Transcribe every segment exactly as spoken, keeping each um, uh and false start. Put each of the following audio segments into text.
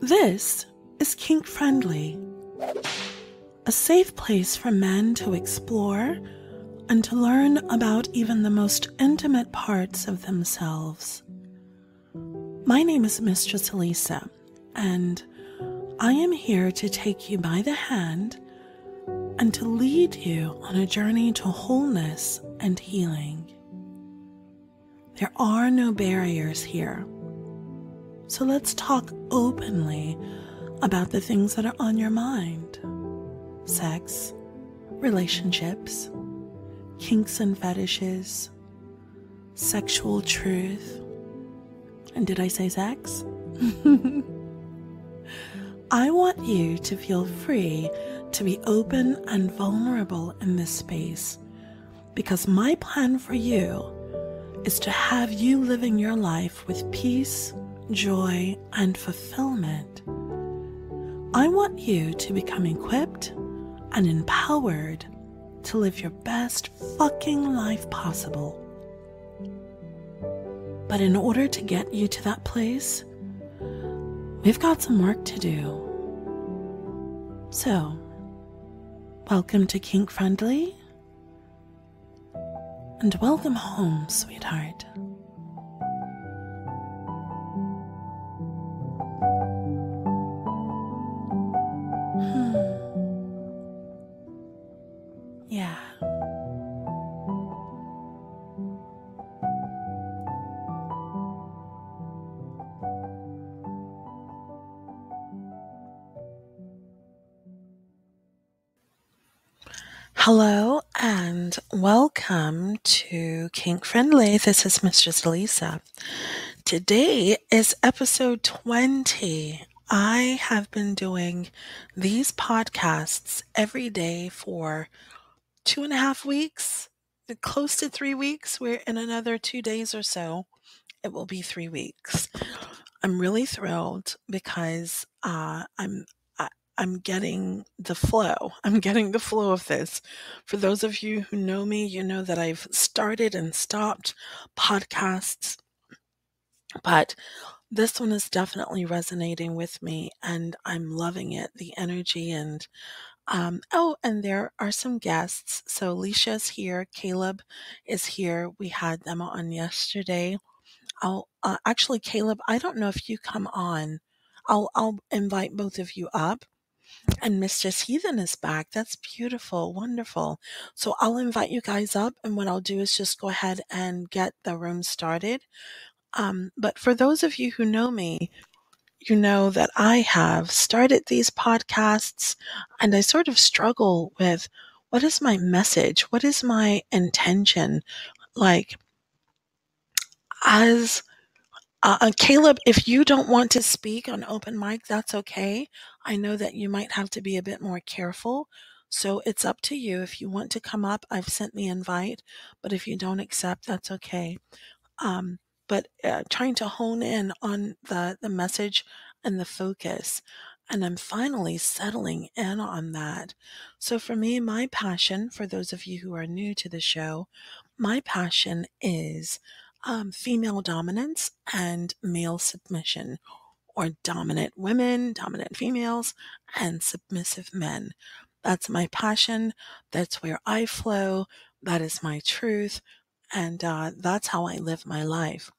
This is Kink Friendly, a safe place for men to explore and to learn about even the most intimate parts of themselves. My name is Mistress Alisa, and I am here to take you by the hand and to lead you on a journey to wholeness and healing. There are no barriers here, so let's talk openly about the things that are on your mind. Sex, relationships, kinks and fetishes, sexual truth. And did I say sex? I want you to feel free to be open and vulnerable in this space, because my plan for you is to have you living your life with peace, joy, and fulfillment. I want you to become equipped and empowered to live your best fucking life possible. But in order to get you to that place, we've got some work to do. So, welcome to Kink Friendly, and welcome home, sweetheart. Hello and welcome to Kink Friendly. This is Mistress Alisa. Today is episode twenty. I have been doing these podcasts every day for two and a half weeks, close to three weeks. We're in another two days or so. It will be three weeks. I'm really thrilled because uh, I'm I'm getting the flow. I'm getting the flow of this. For those of you who know me, you know that I've started and stopped podcasts, but this one is definitely resonating with me and I'm loving it, the energy and, um, oh, and there are some guests. So Leisha's here. Caleb is here. We had them on yesterday. I'll, uh, actually, Caleb, I don't know if you come on. I'll, I'll invite both of you up. And Mistress Heathen is back. That's beautiful. Wonderful. So I'll invite you guys up. And what I'll do is just go ahead and get the room started. Um, but for those of you who know me, you know that I have started these podcasts and I sort of struggle with what is my message? What is my intention? Like, as Uh, Caleb, if you don't want to speak on open mic, that's okay. I know that you might have to be a bit more careful. So it's up to you. If you want to come up, I've sent the invite. But if you don't accept, that's okay. Um, but uh, trying to hone in on the, the message and the focus. And I'm finally settling in on that. So for me, my passion, for those of you who are new to the show, my passion is Um, female dominance and male submission, or dominant women, dominant females, and submissive men. That's my passion. That's where I flow. That is my truth. And uh, that's how I live my life.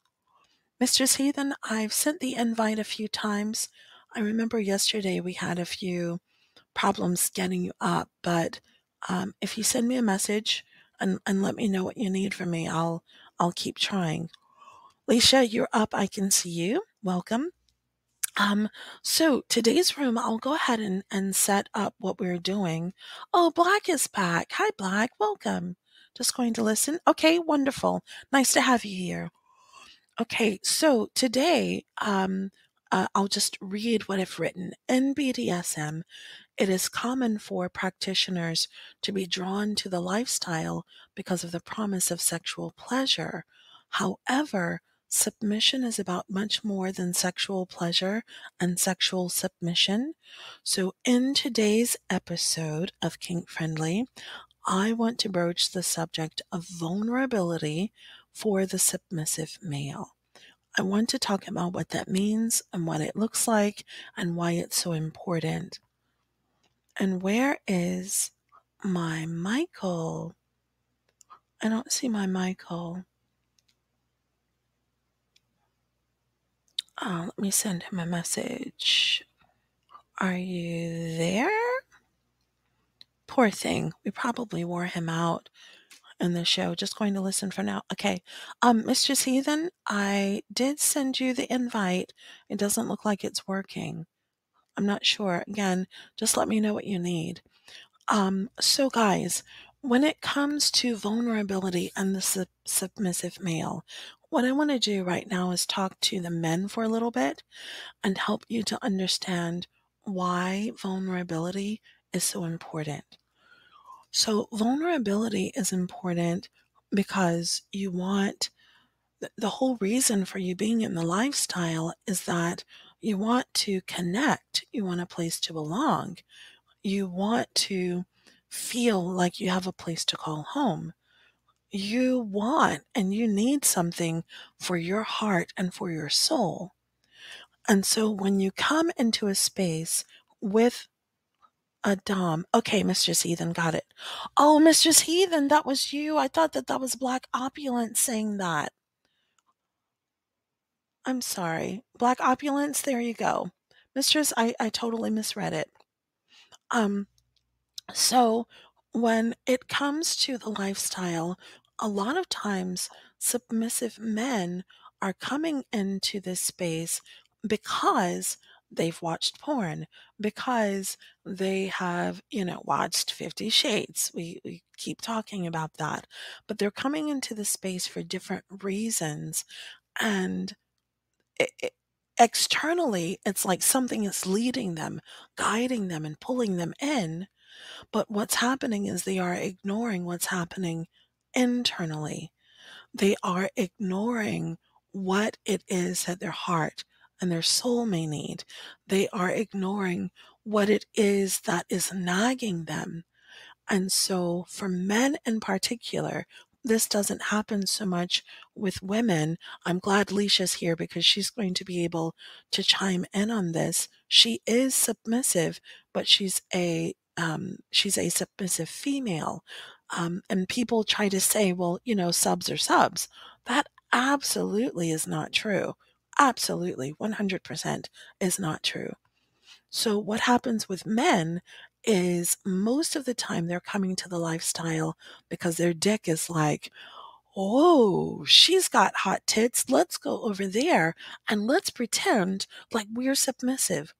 Mistress Heathen, I've sent the invite a few times. I remember yesterday we had a few problems getting you up, but um, if you send me a message and, and let me know what you need from me, I'll I'll keep trying. Leisha, you're up. I can see you. Welcome. Um, so today's room, I'll go ahead and, and set up what we're doing. Oh, Black is back. Hi, Black. Welcome. Just going to listen. Okay, wonderful. Nice to have you here. Okay, so today, um, uh, I'll just read what I've written. In B D S M, it is common for practitioners to be drawn to the lifestyle because of the promise of sexual pleasure. However, submission is about much more than sexual pleasure and sexual submission. So in today's episode of Kink Friendly, I want to broach the subject of vulnerability for the submissive male. I want to talk about what that means and what it looks like and why it's so important. And where is my Michael? I don't see my Michael. Uh, let me send him a message. Are you there? Poor thing. We probably wore him out in the show. Just going to listen for now. Okay. Um, Mistress Heathen, I did send you the invite. It doesn't look like it's working. I'm not sure. Again, just let me know what you need. Um, so guys, when it comes to vulnerability and the sub- submissive male, what I want to do right now is talk to the men for a little bit and help you to understand why vulnerability is so important. So vulnerability is important because you want, the whole reason for you being in the lifestyle is that you want to connect. You want a place to belong. You want to feel like you have a place to call home. You want and you need something for your heart and for your soul. And so when you come into a space with a dom, okay, Mistress Heathen, got it. Oh, Mistress Heathen, that was you. I thought that that was Black Opulence saying that. I'm sorry. Black Opulence, there you go. Mistress, I, I totally misread it. Um, so when it comes to the lifestyle, a lot of times submissive men are coming into this space because they've watched porn, because they have, you know, watched Fifty Shades. We, we keep talking about that, but they're coming into the space for different reasons. And it, it, externally, it's like something is leading them, guiding them, and pulling them in. But what's happening is they are ignoring what's happening internally. They are ignoring what it is that their heart and their soul may need. They are ignoring what it is that is nagging them. And so for men in particular, this doesn't happen so much with women. I'm glad Leisha's here because she's going to be able to chime in on this. She is submissive, but she's a Um, she's a submissive female. Um, and people try to say, well, you know, subs are subs. That absolutely is not true. Absolutely, one hundred percent is not true. So what happens with men is most of the time they're coming to the lifestyle because their dick is like, oh, she's got hot tits. Let's go over there and let's pretend like we're submissive.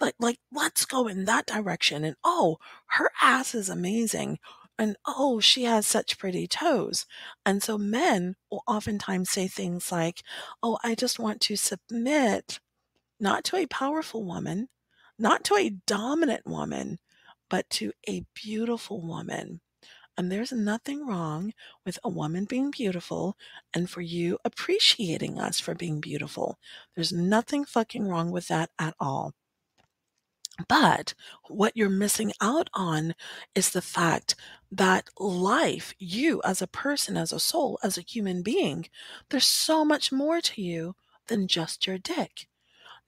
Like, like, let's go in that direction. And oh, her ass is amazing. And oh, she has such pretty toes. And so men will oftentimes say things like, oh, I just want to submit not to a powerful woman, not to a dominant woman, but to a beautiful woman. And there's nothing wrong with a woman being beautiful and for you appreciating us for being beautiful. There's nothing fucking wrong with that at all. But what you're missing out on is the fact that life, you as a person, as a soul, as a human being, there's so much more to you than just your dick.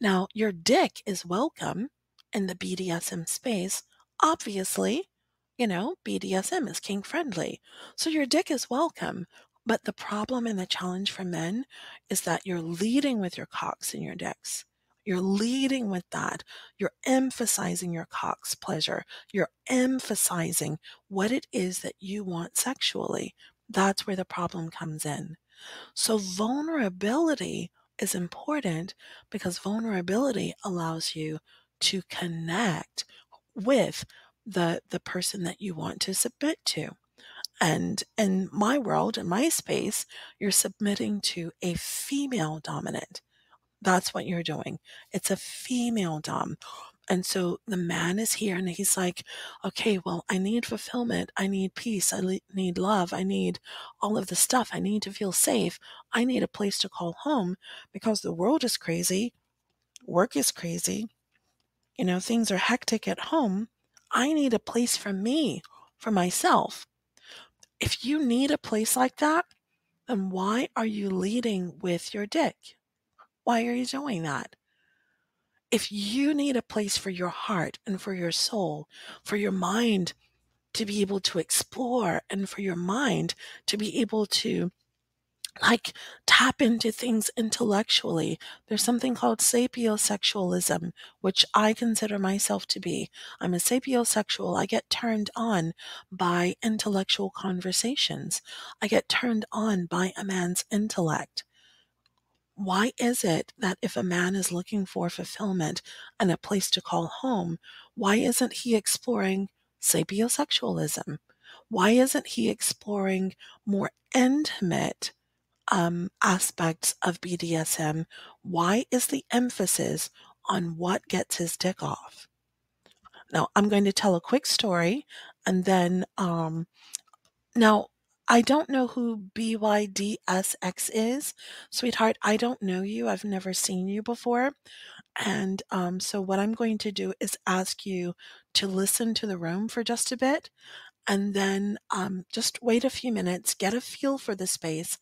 Now, your dick is welcome in the B D S M space. Obviously, you know, B D S M is kink friendly. So your dick is welcome. But the problem and the challenge for men is that you're leading with your cocks and your dicks. You're leading with that. You're emphasizing your cock's pleasure. You're emphasizing what it is that you want sexually. That's where the problem comes in. So vulnerability is important because vulnerability allows you to connect with the, the person that you want to submit to. And in my world, in my space, you're submitting to a female dominant. That's what you're doing. It's a female dom. And so the man is here and he's like, okay, well, I need fulfillment. I need peace. I le- need love. I need all of the stuff. I need to feel safe. I need a place to call home because the world is crazy. Work is crazy. You know, things are hectic at home. I need a place for me, for myself. If you need a place like that, then why are you leading with your dick? Why are you doing that? If you need a place for your heart and for your soul, for your mind to be able to explore and for your mind to be able to like tap into things intellectually. There's something called sapiosexualism, which I consider myself to be. I'm a sapiosexual. I get turned on by intellectual conversations. I get turned on by a man's intellect. Why is it that if a man is looking for fulfillment and a place to call home, why isn't he exploring sapiosexualism? Why isn't he exploring more intimate um, aspects of B D S M? Why is the emphasis on what gets his dick off? Now, I'm going to tell a quick story, and then, um, now, I don't know who B Y D S X is. Sweetheart, I don't know you. I've never seen you before. And um, so what I'm going to do is ask you to listen to the room for just a bit, and then um, just wait a few minutes, get a feel for the space,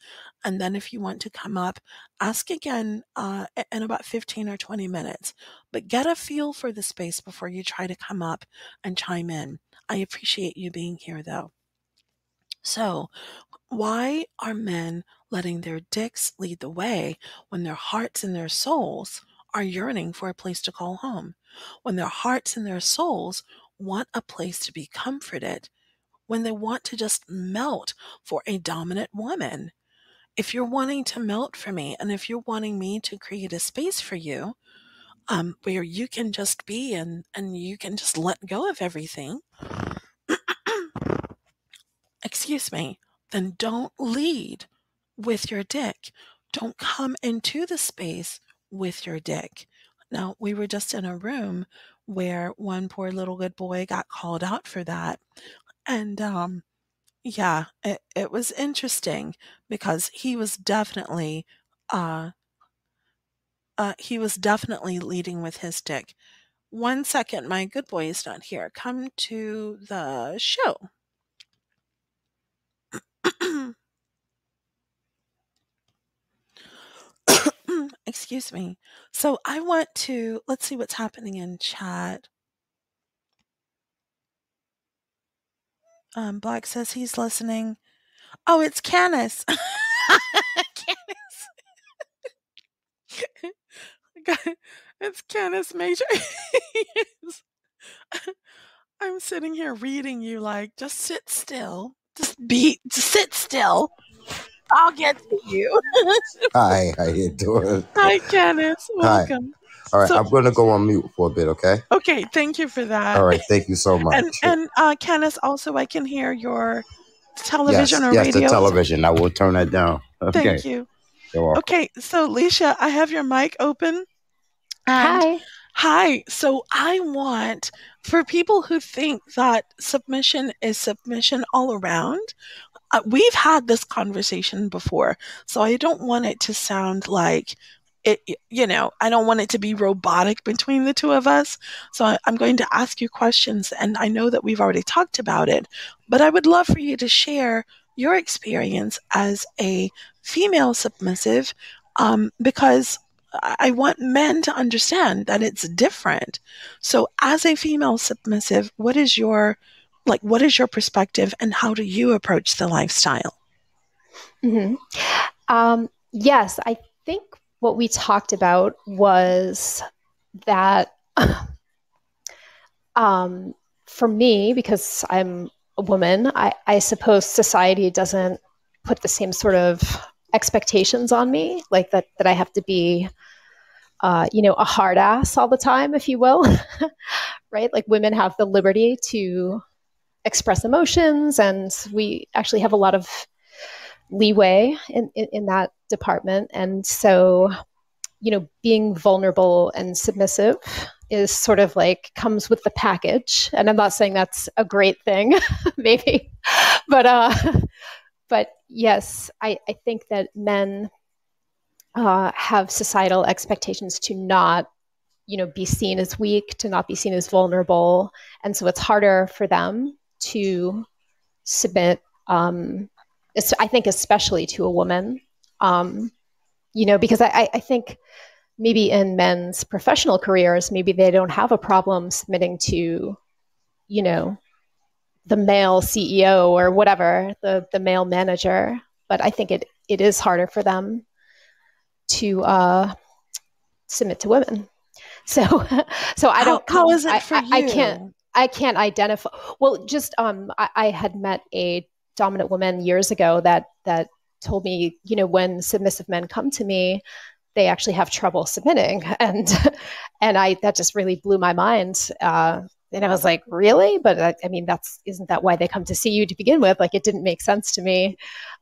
and then if you want to come up, ask again uh, in about fifteen or twenty minutes. But get a feel for the space before you try to come up and chime in. I appreciate you being here, though. So, why are men letting their dicks lead the way when their hearts and their souls are yearning for a place to call home? When their hearts and their souls want a place to be comforted? When they want to just melt for a dominant woman? If you're wanting to melt for me, and if you're wanting me to create a space for you, um, where you can just be and, and you can just let go of everything, excuse me, then don't lead with your dick. Don't come into the space with your dick. Now, we were just in a room where one poor little good boy got called out for that. And um, yeah, it, it was interesting because he was definitely, uh, uh, he was definitely leading with his dick. One second, my good boy is not here. Come to the show. Excuse me. So I want to, let's see what's happening in chat. Um, Black says he's listening. Oh, it's Canis. Canis. It's Canis Major. Yes. I'm sitting here reading you like, just sit still. Just be, just sit still. I'll get to you. Hi, how you doing? Hi, Kenneth. Welcome. Hi. All right, so, I'm going to go on mute for a bit, okay? Okay, thank you for that. All right, thank you so much. And, and uh, Kenneth, also, I can hear your television yes, or yes, radio. Yes, the television. I will turn that down. Okay. Thank you. You're welcome. Okay, so, Leisha, I have your mic open. Hi. Hi. So I want, for people who think that submission is submission all around, Uh, we've had this conversation before, so I don't want it to sound like it, you know, I don't want it to be robotic between the two of us. So I, I'm going to ask you questions, and I know that we've already talked about it, but I would love for you to share your experience as a female submissive, um, because I want men to understand that it's different. So as a female submissive, what is your Like, what is your perspective, and how do you approach the lifestyle? Mm-hmm. Um, yes, I think what we talked about was that um, for me, because I'm a woman, I, I suppose society doesn't put the same sort of expectations on me, like that, that I have to be, Uh, you know, a hard ass all the time, if you will, right? Like, women have the liberty to express emotions, and we actually have a lot of leeway in, in, in that department. And so, you know, being vulnerable and submissive is sort of like comes with the package. And I'm not saying that's a great thing, maybe, but, uh, but yes, I, I think that men Uh, have societal expectations to not, you know, be seen as weak, to not be seen as vulnerable. And so it's harder for them to submit, um, I think, especially to a woman, um, you know, because I, I think maybe in men's professional careers, maybe they don't have a problem submitting to, you know, the male C E O or whatever, the, the male manager. But I think it, it is harder for them to uh, submit to women. So, so I don't, how, how is it for I, you? I, I can't, I can't identify. Well, just, um, I, I had met a dominant woman years ago that, that told me, you know, when submissive men come to me, they actually have trouble submitting. And, and I, that just really blew my mind. Uh, and I was like, really? But I, I mean, that's, isn't that why they come to see you to begin with? Like, it didn't make sense to me.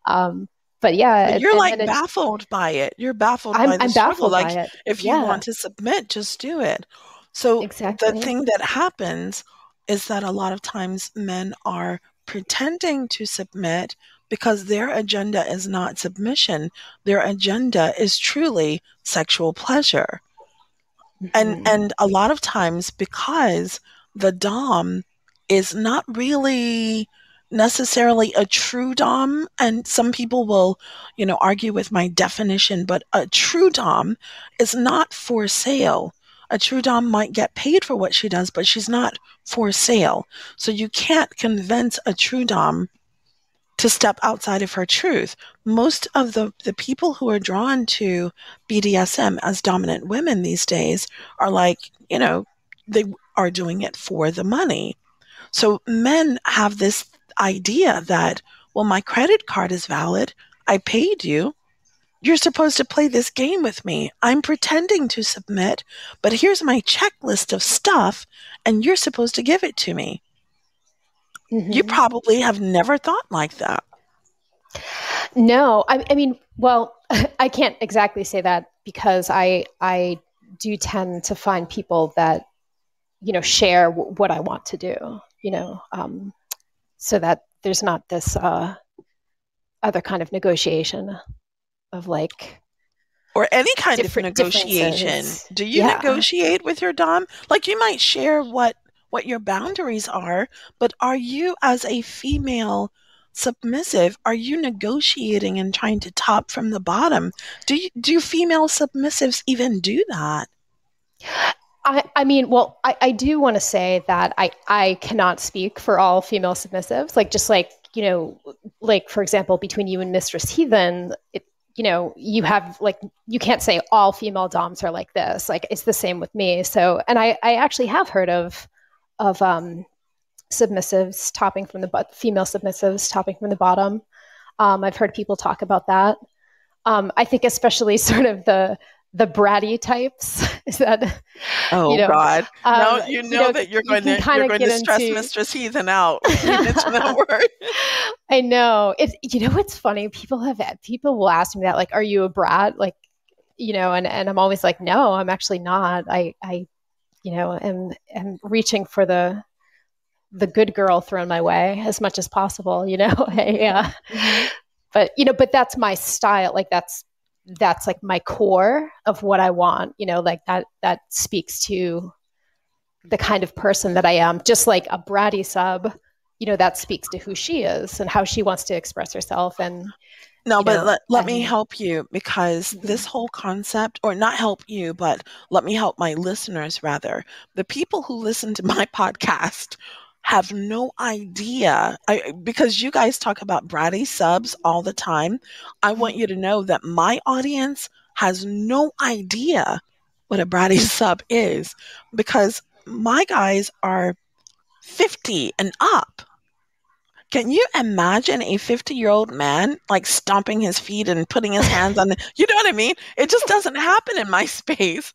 Um, But yeah, but you're and, like and baffled it, by it. You're baffled I'm, by the I'm struggle. Like by it. If you yeah. want to submit, just do it. So exactly. The thing that happens is that a lot of times men are pretending to submit because their agenda is not submission. Their agenda is truly sexual pleasure. Mm-hmm. And and a lot of times because the dom is not really necessarily a true dom, and some people will, you know, argue with my definition, but a true dom is not for sale. A true dom might get paid for what she does, but she's not for sale. So you can't convince a true dom to step outside of her truth. Most of the, the people who are drawn to B D S M as dominant women these days are like, you know, they are doing it for the money. So men have this idea that, well, my credit card is valid. I paid you. You're supposed to play this game with me. I'm pretending to submit, but here's my checklist of stuff, and you're supposed to give it to me. Mm-hmm. You probably have never thought like that. No, I, I mean, well, I can't exactly say that because I I do tend to find people that, you know, share w- what I want to do, you know, um, so that there's not this uh, other kind of negotiation of like... Or any kind of negotiation. Do you yeah. negotiate with your dom? Like, you might share what, what your boundaries are, but are you, as a female submissive, are you negotiating and trying to top from the bottom? Do you, do female submissives even do that? I, I mean, well, I, I do want to say that I, I cannot speak for all female submissives. Like, just like, you know, like, for example, between you and Mistress Heathen, it, you know, you have like, you can't say all female doms are like this. Like, it's the same with me. So, and I, I actually have heard of, of um, submissives topping from the, female submissives topping from the bottom. Um, I've heard people talk about that. Um, I think especially sort of the, the bratty types is that oh you know, god um, now you know, you know that you're going you to you're going to stress into... Mistress Heathen out. I know it's you know what's funny, people have people will ask me that, like, are you a brat? Like, you know, and and I'm always like, no, I'm actually not. I I you know am am reaching for the the good girl thrown my way as much as possible, you know. Yeah. Mm-hmm. But you know, but that's my style. Like, that's that's like my core of what I want, you know, like that, that speaks to the kind of person that I am. Just like a bratty sub, you know, that speaks to who she is and how she wants to express herself. And no, but know, let, let and, me help you, because this whole concept, or not help you, but let me help my listeners rather. The people who listen to my podcast have no idea, I, because you guys talk about bratty subs all the time. I want you to know that my audience has no idea what a bratty sub is, because my guys are fifty and up. Can you imagine a fifty-year-old man like stomping his feet and putting his hands on the, you know what I mean? It just doesn't happen in my space.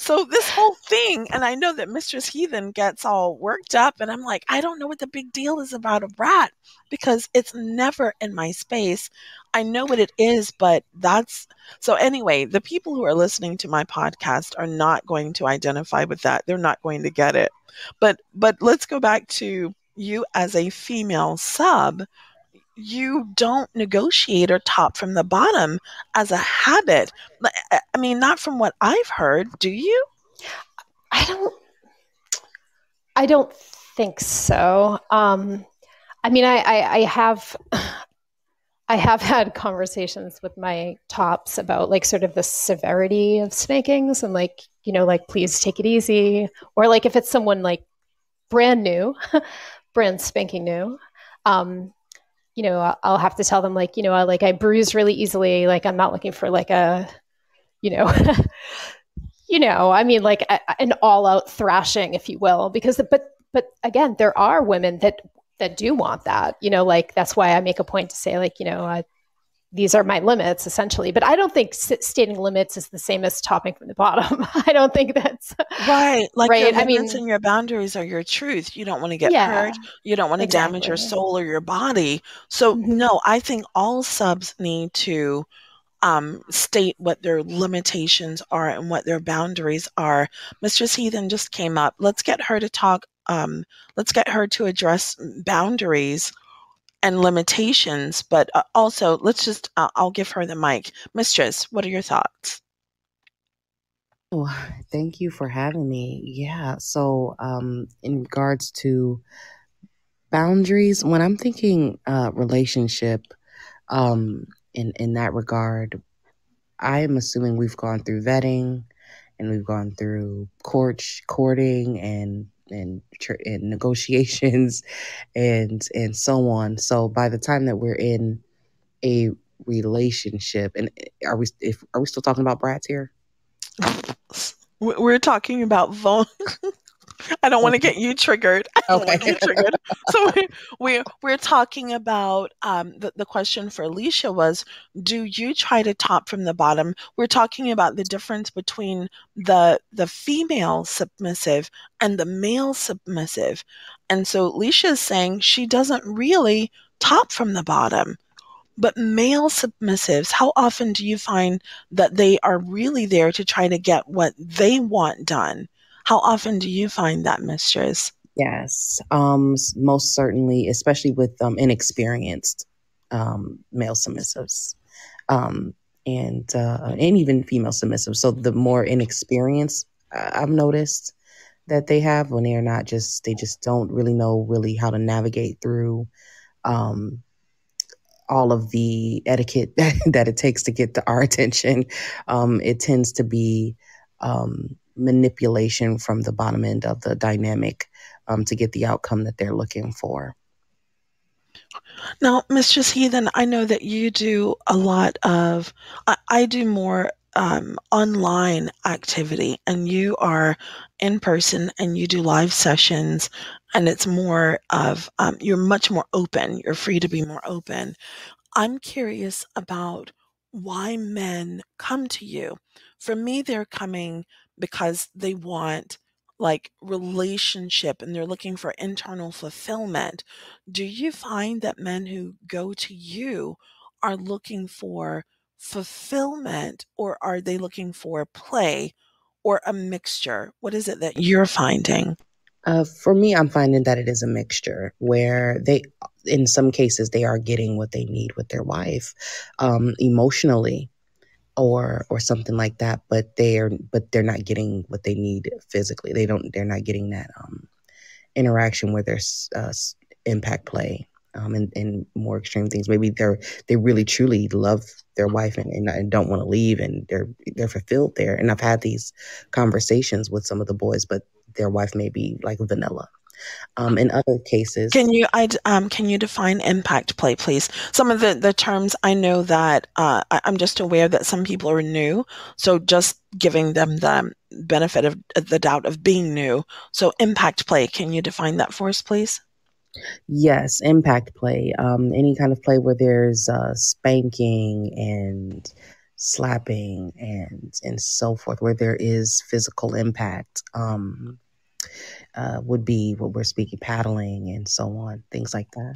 So this whole thing, and I know that Mistress Heathen gets all worked up, and I'm like, I don't know what the big deal is about a brat, because it's never in my space. I know what it is, but that's... So anyway, the people who are listening to my podcast are not going to identify with that. They're not going to get it. But but let's go back to you as a female sub. You don't negotiate or top from the bottom as a habit. I mean, not from what I've heard, do you? I don't, I don't think so. Um, I mean, I, I, I have, I have had conversations with my tops about like sort of the severity of spanking, and like, you know, like, please take it easy. Or like if it's someone like brand new, brand spanking new, um, you know, I'll have to tell them like, you know, I, like I bruise really easily. Like I'm not looking for like a, you know, you know, I mean like a, an all out thrashing, if you will, because, but, but again, there are women that that do want that, you know, like, that's why I make a point to say like, you know, I, these are my limits essentially, but I don't think st- stating limits is the same as topping from the bottom. I don't think that's right. Like right? Your limits I mean, and your boundaries are your truth. You don't want to get yeah, hurt. You don't want to exactly. damage your soul or your body. So mm-hmm. no, I think all subs need to um, state what their limitations are and what their boundaries are. Mistress Heathen just came up. Let's get her to talk Um, let's get her to address boundaries and limitations, but uh, also let's just, uh, I'll give her the mic. Mistress, what are your thoughts? Oh, thank you for having me. Yeah. So um, in regards to boundaries, when I'm thinking uh, relationship um, in, in that regard, I am assuming we've gone through vetting and we've gone through court, courting and And, and negotiations and and so on. So by the time that we're in a relationship, and are we if are we still talking about brats here? We're talking about vul- I don't want to get you triggered. I don't okay. want you triggered. So we, we're we're talking about um, the the question for Leisha was, do you try to top from the bottom? We're talking about the difference between the the female submissive and the male submissive, and so Leisha is saying she doesn't really top from the bottom. But male submissives, how often do you find that they are really there to try to get what they want done? How often do you find that, Mistress? Yes, um, most certainly, especially with um, inexperienced um, male submissives um, and uh, and even female submissives. So the more inexperienced, I've noticed that they have when they are not just they just don't really know really how to navigate through um, all of the etiquette that, that it takes to get to our attention. Um, it tends to be Um, manipulation from the bottom end of the dynamic um, to get the outcome that they're looking for. Now, Mistress Heathen, I know that you do a lot of, I, I do more um, online activity, and you are in person and you do live sessions, and it's more of, um, you're much more open. You're free to be more open. I'm curious about why men come to you. For me, they're coming because they want like relationship and they're looking for internal fulfillment. Do you find that men who go to you are looking for fulfillment, or are they looking for play, or a mixture? What is it that you're finding? Uh, for me, I'm finding that it is a mixture where they, in some cases, they are getting what they need with their wife um, emotionally. Or, or something like that, but they're but they're not getting what they need physically. They don't. They're not getting that um, interaction where there's uh, impact play um, and, and more extreme things. Maybe they're they really truly love their wife and, and, and don't want to leave, and they're they're fulfilled there. And I've had these conversations with some of the boys, but their wife may be like vanilla. Um, in other cases, can you I, um can you define impact play, please? Some of the, the terms I know that uh, I, I'm just aware that some people are new, so just giving them the benefit of the doubt of being new. So impact play, can you define that for us, please? Yes, impact play. Um, any kind of play where there's uh, spanking and slapping and and so forth, where there is physical impact. Um. Uh, would be what we're speaking, paddling and so on, things like that.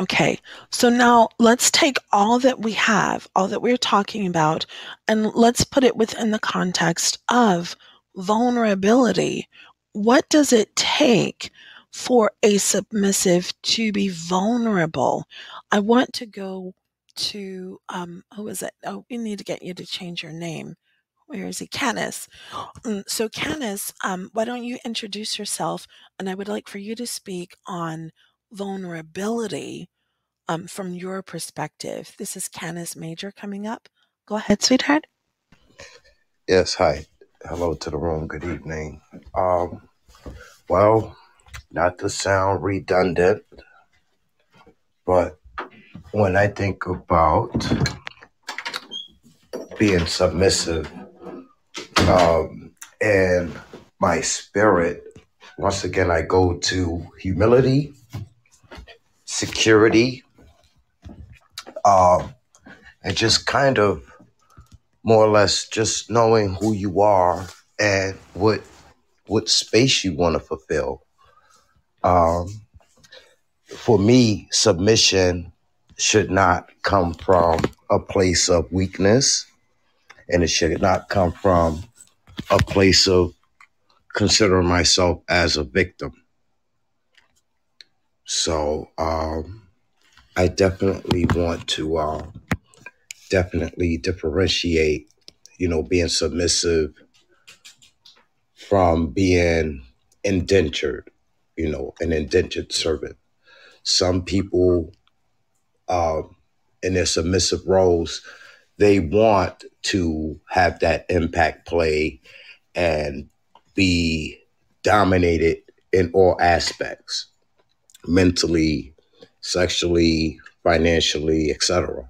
Okay, so now let's take all that we have, all that we're talking about, and let's put it within the context of vulnerability. What does it take for a submissive to be vulnerable? I want to go to, um, who is it? Oh, we need to get you to change your name. Where is he? Canis. So Canis, um, why don't you introduce yourself? And I would like for you to speak on vulnerability um, from your perspective. This is Canis Major coming up. Go ahead, sweetheart. Yes, hi. Hello to the room. Good evening. Um, well, not to sound redundant, but when I think about being submissive, um, and my spirit, once again, I go to humility, security, um, and just kind of more or less just knowing who you are and what what space you want to fulfill. Um, for me, submission should not come from a place of weakness, and it should not come from a place of considering myself as a victim. So um, I definitely want to uh, definitely differentiate, you know, being submissive from being indentured, you know, an indentured servant. Some people uh, in their submissive roles, they want to have that impact play and be dominated in all aspects, mentally, sexually, financially, et cetera.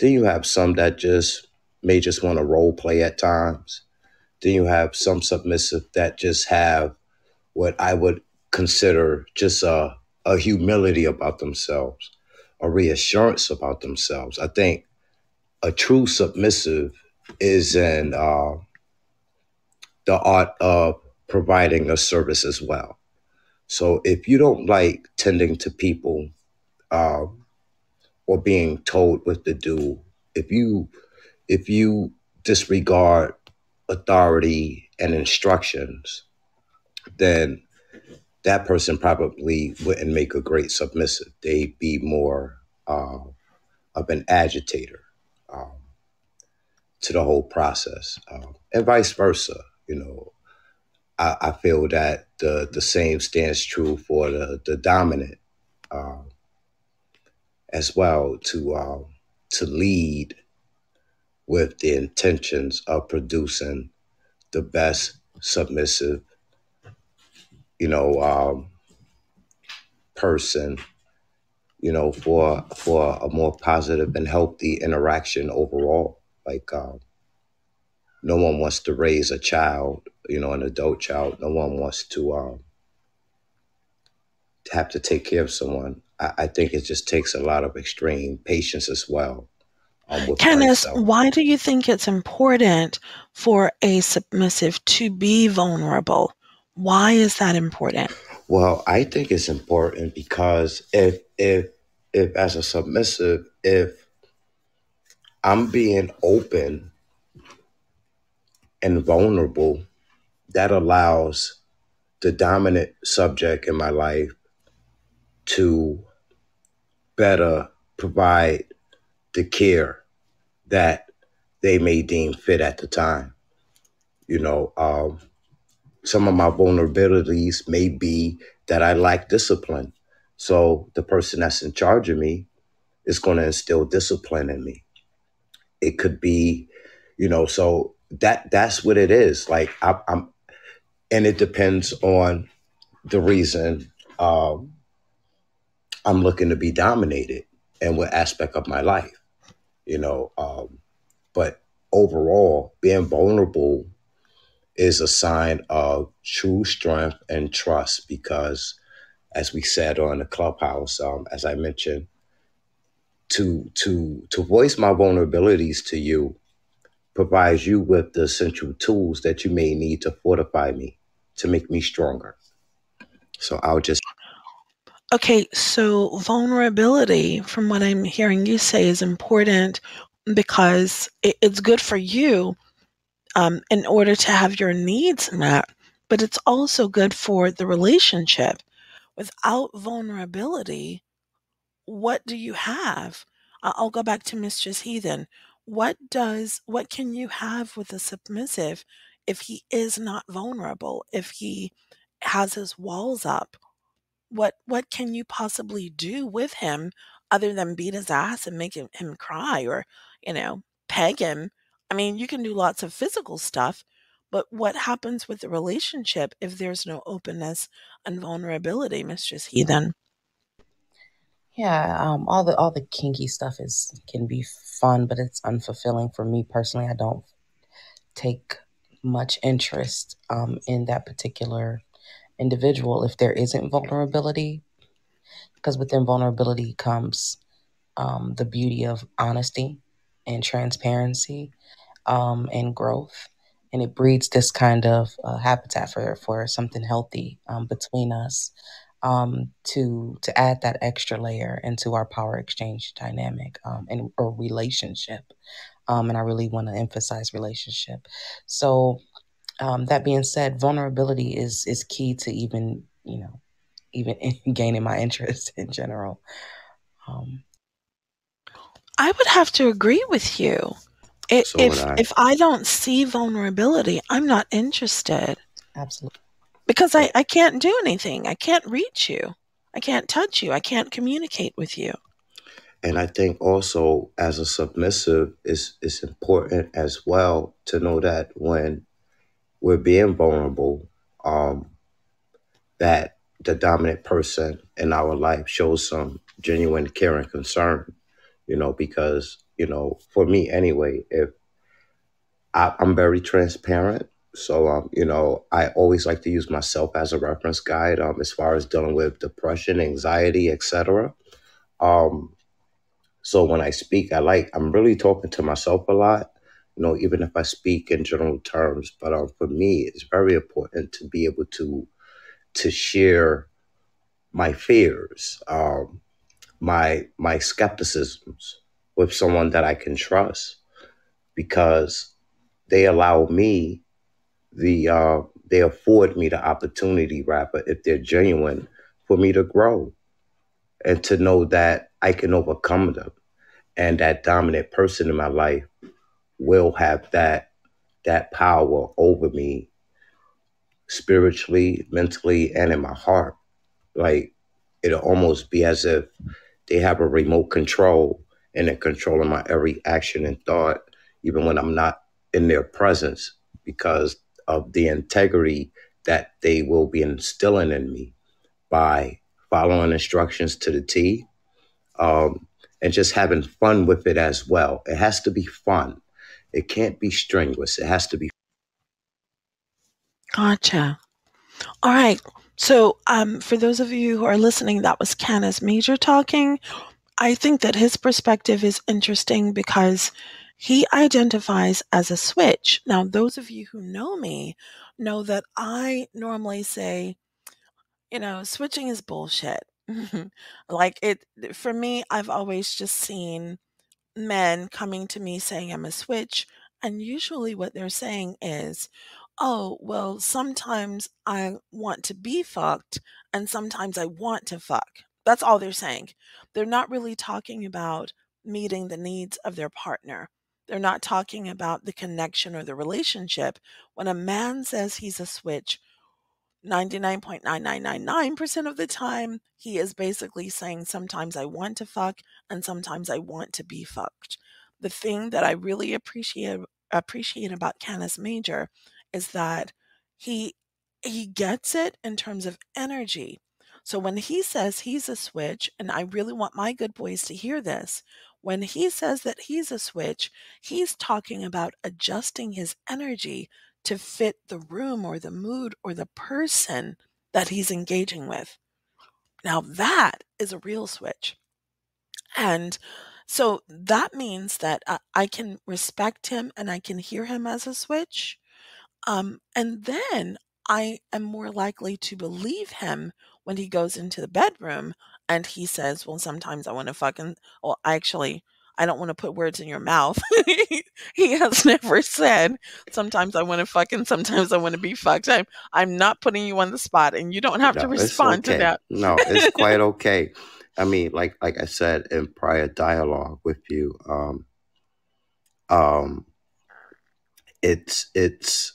Then you have some that just may just want to role play at times. Then you have some submissive that just have what I would consider just a, a humility about themselves, a reassurance about themselves. I think a true submissive is in uh, the art of providing a service as well. So if you don't like tending to people uh, or being told what to do, if you, if you disregard authority and instructions, then that person probably wouldn't make a great submissive. They'd be more uh, of an agitator um, to the whole process, um, and vice versa. You know, I, I feel that the, the same stands true for the, the dominant um, as well, to, um, to lead with the intentions of producing the best submissive, you know, um, person, you know, for for a more positive and healthy interaction overall. Like, um, no one wants to raise a child, you know, an adult child. No one wants to um, have to take care of someone. I, I think it just takes a lot of extreme patience as well. Um, Kenneth, why do you think it's important for a submissive to be vulnerable? Why is that important? Well, I think it's important because if if if as a submissive, if I'm being open and vulnerable, that allows the dominant subject in my life to better provide the care that they may deem fit at the time. You know, um, some of my vulnerabilities may be that I lack discipline. So the person that's in charge of me is going to instill discipline in me. It could be, you know, so that that's what it is. Like I, I'm, and it depends on the reason um, I'm looking to be dominated and what aspect of my life, you know. Um, but overall, being vulnerable is a sign of true strength and trust because, as we said on the Clubhouse, um, as I mentioned, to to to voice my vulnerabilities to you provides you with the essential tools that you may need to fortify me, to make me stronger. So I'll just... Okay, so vulnerability, from what I'm hearing you say, is important because it, it's good for you Um, in order to have your needs met, but it's also good for the relationship. Without vulnerability, what do you have? Uh, I'll go back to Mistress Heathen. What does, what can you have with a submissive if he is not vulnerable, if he has his walls up? What, what can you possibly do with him other than beat his ass and make him, him cry or, you know, peg him. I mean, you can do lots of physical stuff, but what happens with the relationship if there's no openness and vulnerability, Mistress Heathen? Yeah, um, all the all the kinky stuff is can be fun, but it's unfulfilling for me personally. I don't take much interest um, in that particular individual if there isn't vulnerability, because within vulnerability comes um, the beauty of honesty and transparency um, and growth, and it breeds this kind of uh, habitat for for something healthy um, between us. Um, to to add that extra layer into our power exchange dynamic um, and or relationship, um, and I really want to emphasize relationship. So um, that being said, vulnerability is is key to even you know even in gaining my interest in general. Um, I would have to agree with you. It, so if I. if I don't see vulnerability, I'm not interested. Absolutely. Because I, I can't do anything. I can't reach you. I can't touch you. I can't communicate with you. And I think also as a submissive, it's, it's important as well to know that when we're being vulnerable, um, that the dominant person in our life shows some genuine care and concern, you know, because, you know, for me anyway, if I, I'm very transparent. So, um, you know, I always like to use myself as a reference guide um, as far as dealing with depression, anxiety, et cetera. Um, so when I speak, I like, I'm really talking to myself a lot, you know, even if I speak in general terms. But um, for me, it's very important to be able to to share my fears, um, my my skepticisms with someone that I can trust, because they allow me The uh, they afford me the opportunity, rather, if they're genuine, for me to grow and to know that I can overcome them, and that dominant person in my life will have that that power over me spiritually, mentally, and in my heart. Like, it'll almost be as if they have a remote control and they're controlling my every action and thought, even when I'm not in their presence, because of the integrity that they will be instilling in me by following instructions to the T, um, and just having fun with it as well. It has to be fun. It can't be strenuous. It has to be. Gotcha. All right. So um, for those of you who are listening, that was Canis Major talking. I think that his perspective is interesting because he identifies as a switch. Now, those of you who know me know that I normally say, you know, switching is bullshit. Like, it, for me, I've always just seen men coming to me saying I'm a switch. And usually what they're saying is, oh, well, sometimes I want to be fucked and sometimes I want to fuck. That's all they're saying. They're not really talking about meeting the needs of their partner. They're not talking about the connection or the relationship. When a man says he's a switch, ninety-nine point nine nine nine nine percent of the time, he is basically saying, sometimes I want to fuck and sometimes I want to be fucked. The thing that I really appreciate appreciate about Canis Major is that he he gets it in terms of energy. So when he says he's a switch, and I really want my good boys to hear this, when he says that he's a switch, he's talking about adjusting his energy to fit the room or the mood or the person that he's engaging with. Now that is a real switch. And so that means that I, I can respect him and I can hear him as a switch. Um, and then I am more likely to believe him when he goes into the bedroom and he says, well, sometimes I want to fucking, well, I actually, I don't want to put words in your mouth. He has never said, sometimes I want to fuck and sometimes I want to be fucked. I'm, I'm not putting you on the spot and you don't have no, to respond okay. to that. No, it's quite okay. I mean, like, like I said, in prior dialogue with you, um, um, it's, it's,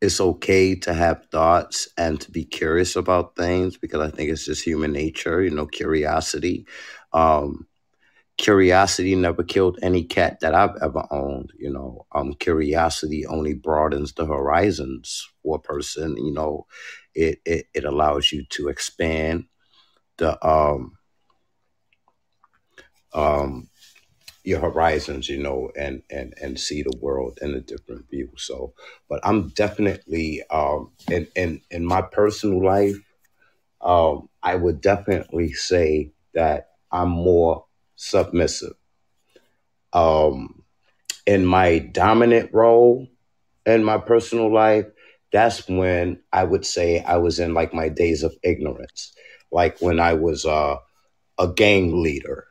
it's okay to have thoughts and to be curious about things, because I think it's just human nature, you know, curiosity. Um, curiosity never killed any cat that I've ever owned, you know. Um, curiosity only broadens the horizons for a person, you know. It, it, it allows you to expand the um, um, your horizons, you know, and, and, and see the world in a different view. So, but I'm definitely, um, in, in, in my personal life, um, I would definitely say that I'm more submissive. Um, in my dominant role in my personal life, that's when I would say I was in like my days of ignorance, like when I was uh, a gang leader,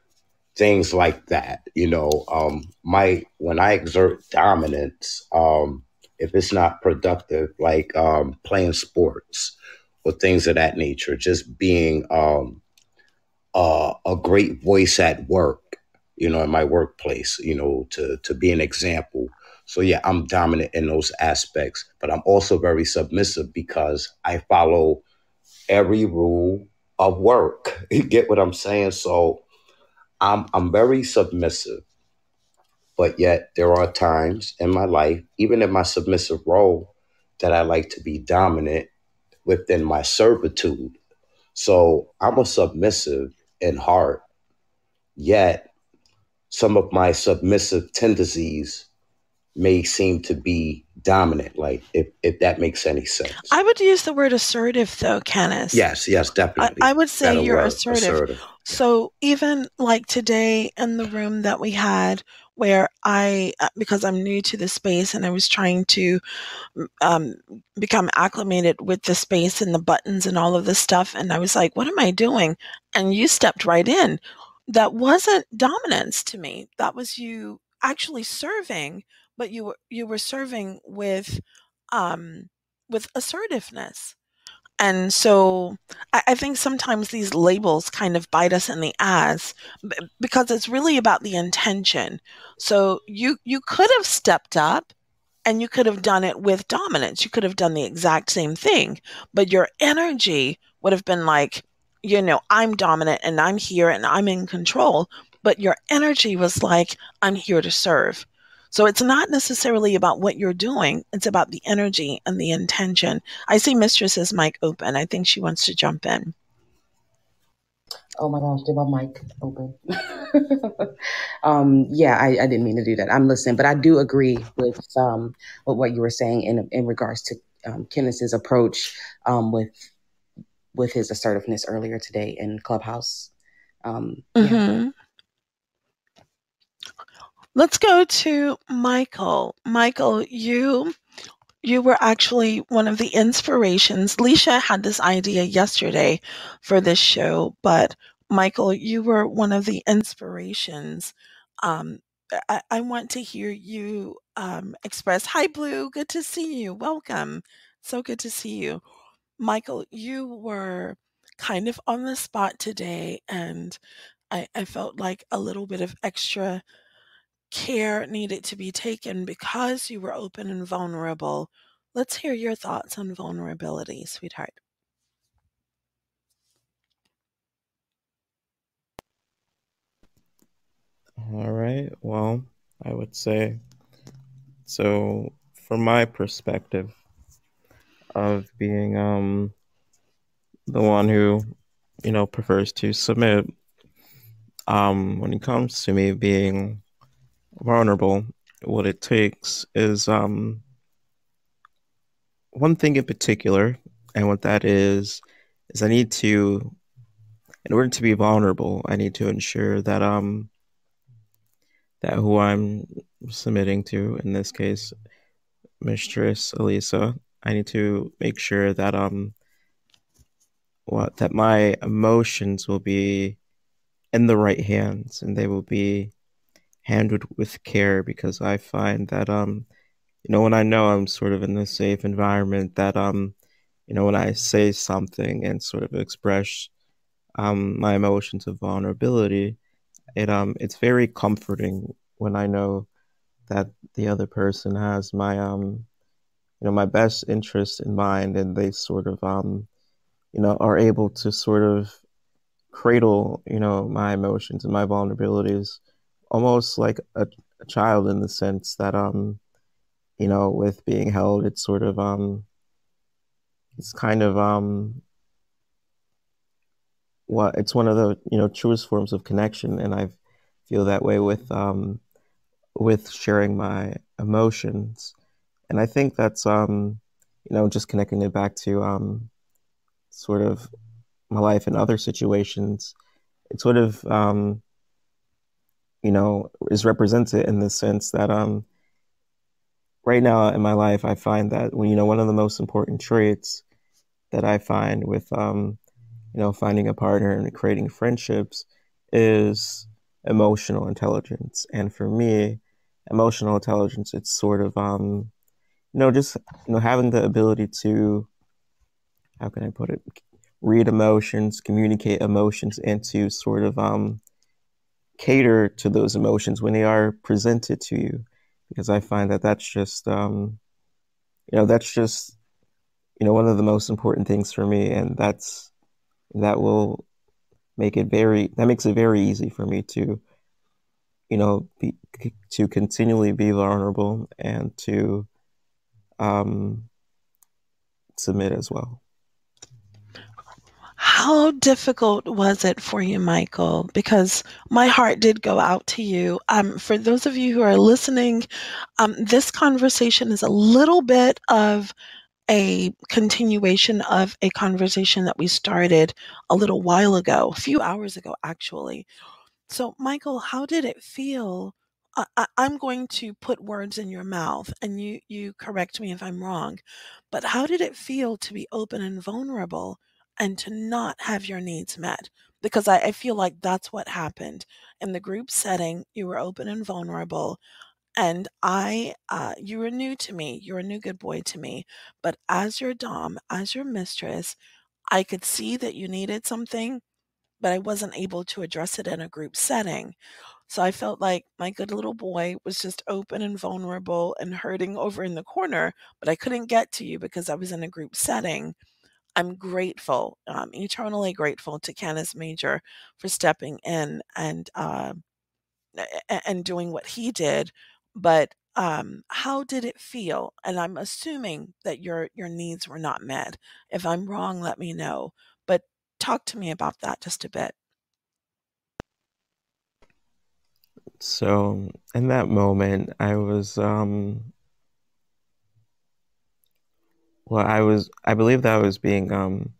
things like that. You know, um, my when I exert dominance, um, if it's not productive, like um, playing sports or things of that nature, just being um, uh, a great voice at work, you know, in my workplace, you know, to, to be an example. So, yeah, I'm dominant in those aspects, but I'm also very submissive because I follow every rule of work. You get what I'm saying? So I'm, I'm very submissive, but yet there are times in my life, even in my submissive role, that I like to be dominant within my servitude. So I'm a submissive in heart, yet some of my submissive tendencies may seem to be dominant, like if, if that makes any sense. I would use the word assertive though, Canis. Yes, yes, definitely. I, I would say you're assertive. assertive. So yeah. Even like today in the room that we had where I, because I'm new to the space and I was trying to um, become acclimated with the space and the buttons and all of this stuff. And I was like, what am I doing? And you stepped right in. That wasn't dominance to me. That was you actually serving. But you were you were serving with, um, with assertiveness, and so I, I think sometimes these labels kind of bite us in the ass b- because it's really about the intention. So you you could have stepped up, and you could have done it with dominance. You could have done the exact same thing, but your energy would have been like, you know, I'm dominant and I'm here and I'm in control. But your energy was like, I'm here to serve. So it's not necessarily about what you're doing. It's about the energy and the intention. I see Mistress's mic open. I think she wants to jump in. Oh my gosh, did my mic open? um, yeah, I, I didn't mean to do that. I'm listening, but I do agree with, um, with what you were saying in in regards to um, Kenneth's approach um, with with his assertiveness earlier today in Clubhouse. Um, mm-hmm. yeah. Let's go to Michael. Michael, you you were actually one of the inspirations. Leisha had this idea yesterday for this show, but Michael, you were one of the inspirations. Um, I, I want to hear you um, express, hi, Blue, good to see you. Welcome. So good to see you. Michael, you were kind of on the spot today, and I, I felt like a little bit of extra care needed to be taken because you were open and vulnerable. Let's hear your thoughts on vulnerability, sweetheart. All right. Well, I would say, so from my perspective of being um the one who, you know, prefers to submit, um, when it comes to me being vulnerable, what it takes is um one thing in particular, and what that is is I need to, in order to be vulnerable, I need to ensure that um that who I'm submitting to, in this case Mistress Alisa, I need to make sure that um what that my emotions will be in the right hands and they will be handled with care, because I find that, um, you know, when I know I'm sort of in a safe environment, that, um, you know, when I say something and sort of express um, my emotions of vulnerability, it um, it's very comforting when I know that the other person has my um, you know, my best interests in mind, and they sort of, um, you know, are able to sort of cradle, you know, my emotions and my vulnerabilities, almost like a, a child, in the sense that, um, you know, with being held, it's sort of, um, it's kind of, um, what it's one of the, you know, truest forms of connection. And I feel that way with, um, with sharing my emotions. And I think that's, um, you know, just connecting it back to, um, sort of my life in other situations, it sort of, um, you know, is represented in the sense that, um, right now in my life, I find that, when, you know, one of the most important traits that I find with, um, you know, finding a partner and creating friendships is emotional intelligence. And for me, emotional intelligence, it's sort of, um, you know, just, you know, having the ability to, how can I put it, read emotions, communicate emotions, and to sort of, um, cater to those emotions when they are presented to you. Because I find that that's just, um, you know, that's just, you know, one of the most important things for me. And that's, that will make it very, that makes it very easy for me to, you know, be, to continually be vulnerable and to, um, submit as well. How difficult was it for you, Michael? Because my heart did go out to you. Um, for those of you who are listening, um, this conversation is a little bit of a continuation of a conversation that we started a little while ago, a few hours ago, actually. So, Michael, how did it feel? I, I, I'm going to put words in your mouth, and you, you correct me if I'm wrong, but how did it feel to be open and vulnerable and to not have your needs met? Because I, I feel like that's what happened. In the group setting, you were open and vulnerable, and I, uh, you were new to me. You were a new good boy to me. But as your dom, as your mistress, I could see that you needed something, but I wasn't able to address it in a group setting. So I felt like my good little boy was just open and vulnerable and hurting over in the corner, but I couldn't get to you because I was in a group setting. I'm grateful, um, eternally grateful to Canis Major for stepping in and uh, and doing what he did. But um, how did it feel? And I'm assuming that your your needs were not met. If I'm wrong, let me know. But talk to me about that just a bit. So in that moment, I was. Um... Well, I was, I believe that I was being, um,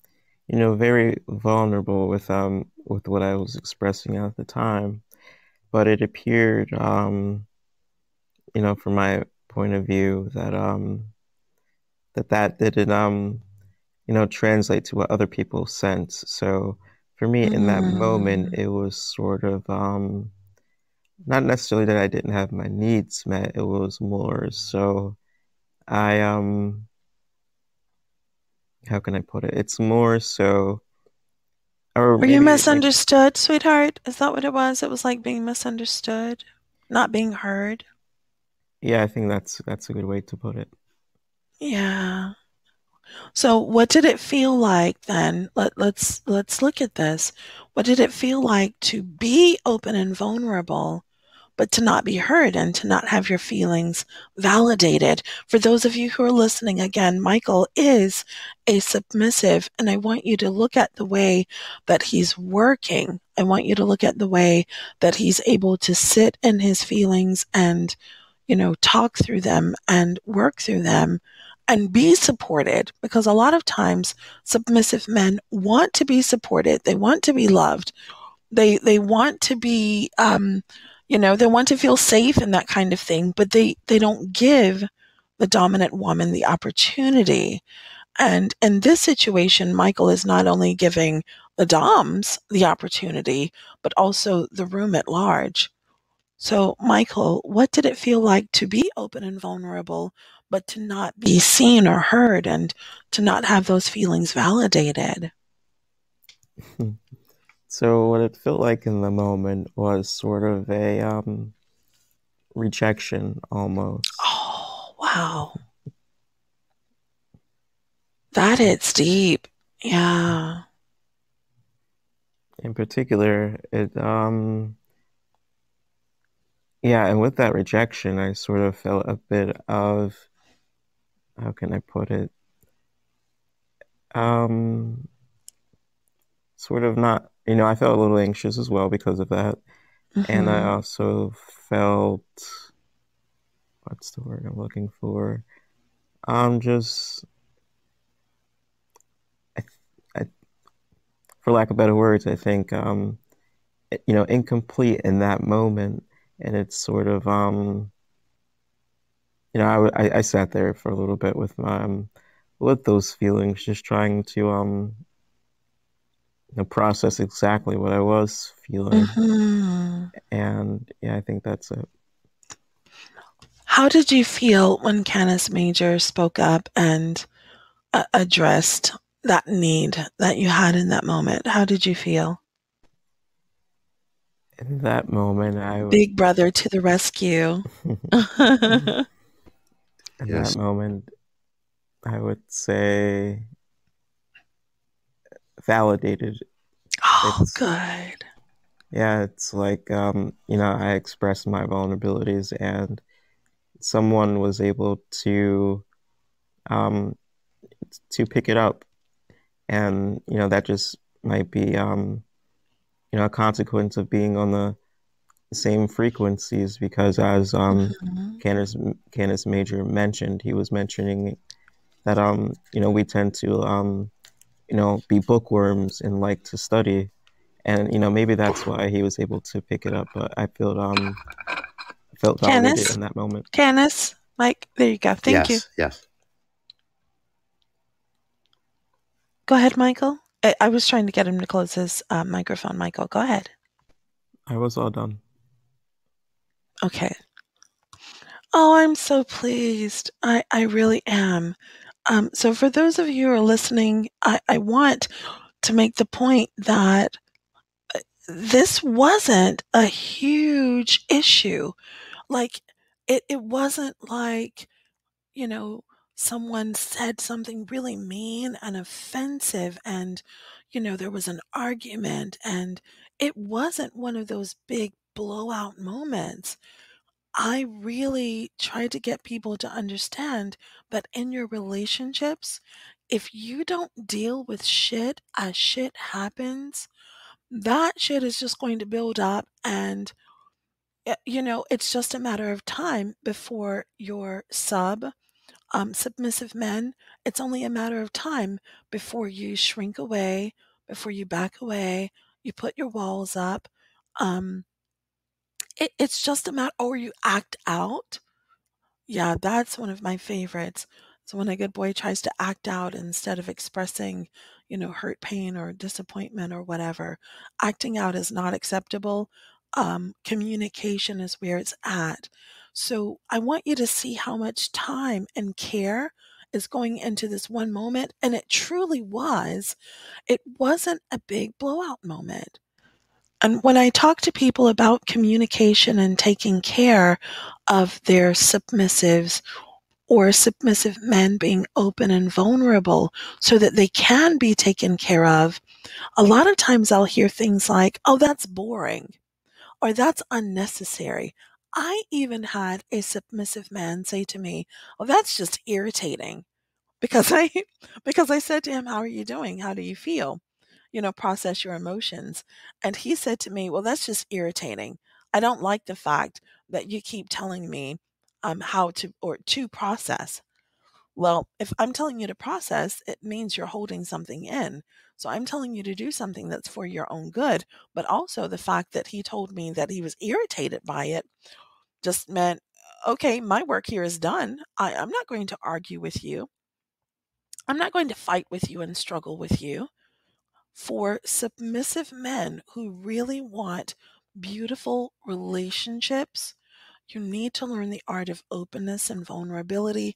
you know, very vulnerable with, um, with what I was expressing at the time, but it appeared, um, you know, from my point of view that, um, that that didn't, um, you know, translate to what other people sense. So for me mm-hmm. in that moment, it was sort of, um, not necessarily that I didn't have my needs met. It was more, so I, um, how can I put it? It's more so. Or Were you misunderstood, like, sweetheart? Is that what it was? It was like being misunderstood, not being heard. Yeah, I think that's that's a good way to put it. Yeah. So, what did it feel like then? Let let's let's look at this. What did it feel like to be open and vulnerable, but to not be heard and to not have your feelings validated? For those of you who are listening, again, Michael is a submissive, and I want you to look at the way that he's working. I want you to look at the way that he's able to sit in his feelings and, you know, talk through them and work through them and be supported, because a lot of times submissive men want to be supported. They want to be loved. They, they want to be, um, You know, they want to feel safe and that kind of thing, but they, they don't give the dominant woman the opportunity. And in this situation, Michael is not only giving the doms the opportunity, but also the room at large. So, Michael, what did it feel like to be open and vulnerable, but to not be seen or heard and to not have those feelings validated? So what it felt like in the moment was sort of a um, rejection almost. Oh, wow. That hits deep. Yeah. In particular, it, um, yeah, and with that rejection, I sort of felt a bit of, how can I put it? Um, sort of not, you know, I felt a little anxious as well because of that. Mm-hmm. And I also felt, what's the word I'm looking for? Um, just, I, I, for lack of better words, I think, um, you know, incomplete in that moment. And it's sort of, um, you know, I, I, I sat there for a little bit with my, um, with those feelings, just trying to, um, you know, process exactly what I was feeling. Mm-hmm. And yeah, I think that's it. How did you feel when Canis Major spoke up and uh, addressed that need that you had in that moment? How did you feel? In that moment, I was... Big brother to the rescue. In yes. that moment, I would say validated. Oh, it's, good. Yeah, it's like, um, you know, I expressed my vulnerabilities and someone was able to um, to pick it up. And, you know, that just might be, um, you know, a consequence of being on the same frequencies because as um, mm-hmm. Canis, Canis Major mentioned, he was mentioning that, um, you know, we tend to, um, you know, be bookworms and like to study. And, you know, maybe that's why he was able to pick it up. But I feel... Um, felt validated Canis, in that moment. Canis, Mike, there you go. Thank yes, you. Yes. Go ahead, Michael. I, I was trying to get him to close his uh, microphone. Michael, go ahead. I was all done. Okay. Oh, I'm so pleased. I, I really am. Um, so for those of you who are listening, I, I want to make the point that this wasn't a huge issue. Like, it, it wasn't like, you know, someone said something really mean and offensive and, you know, there was an argument and it wasn't one of those big blowout moments. I really tried to get people to understand that in your relationships, if you don't deal with shit as shit happens, that shit is just going to build up and, you know, it's just a matter of time before your sub, um, submissive men, it's only a matter of time before you shrink away, before you back away, you put your walls up. Um, it, it's just a matter, or you act out. Yeah, that's one of my favorites. So when a good boy tries to act out instead of expressing, you know, hurt, pain, or disappointment or whatever, acting out is not acceptable. Um, communication is where it's at. So I want you to see how much time and care is going into this one moment. And it truly was. It wasn't a big blowout moment. And when I talk to people about communication and taking care of their submissives or submissive men being open and vulnerable so that they can be taken care of, a lot of times I'll hear things like, oh, that's boring, or that's unnecessary. I even had a submissive man say to me, oh, that's just irritating, because I, because I said to him, how are you doing? How do you feel? You know, process your emotions. And he said to me, well, that's just irritating. I don't like the fact that you keep telling me Um, how to or to process. Well, if I'm telling you to process, it means you're holding something in. So I'm telling you to do something that's for your own good. But also the fact that he told me that he was irritated by it just meant, okay, my work here is done. I, I'm not going to argue with you. I'm not going to fight with you and struggle with you. For submissive men who really want beautiful relationships, you need to learn the art of openness and vulnerability,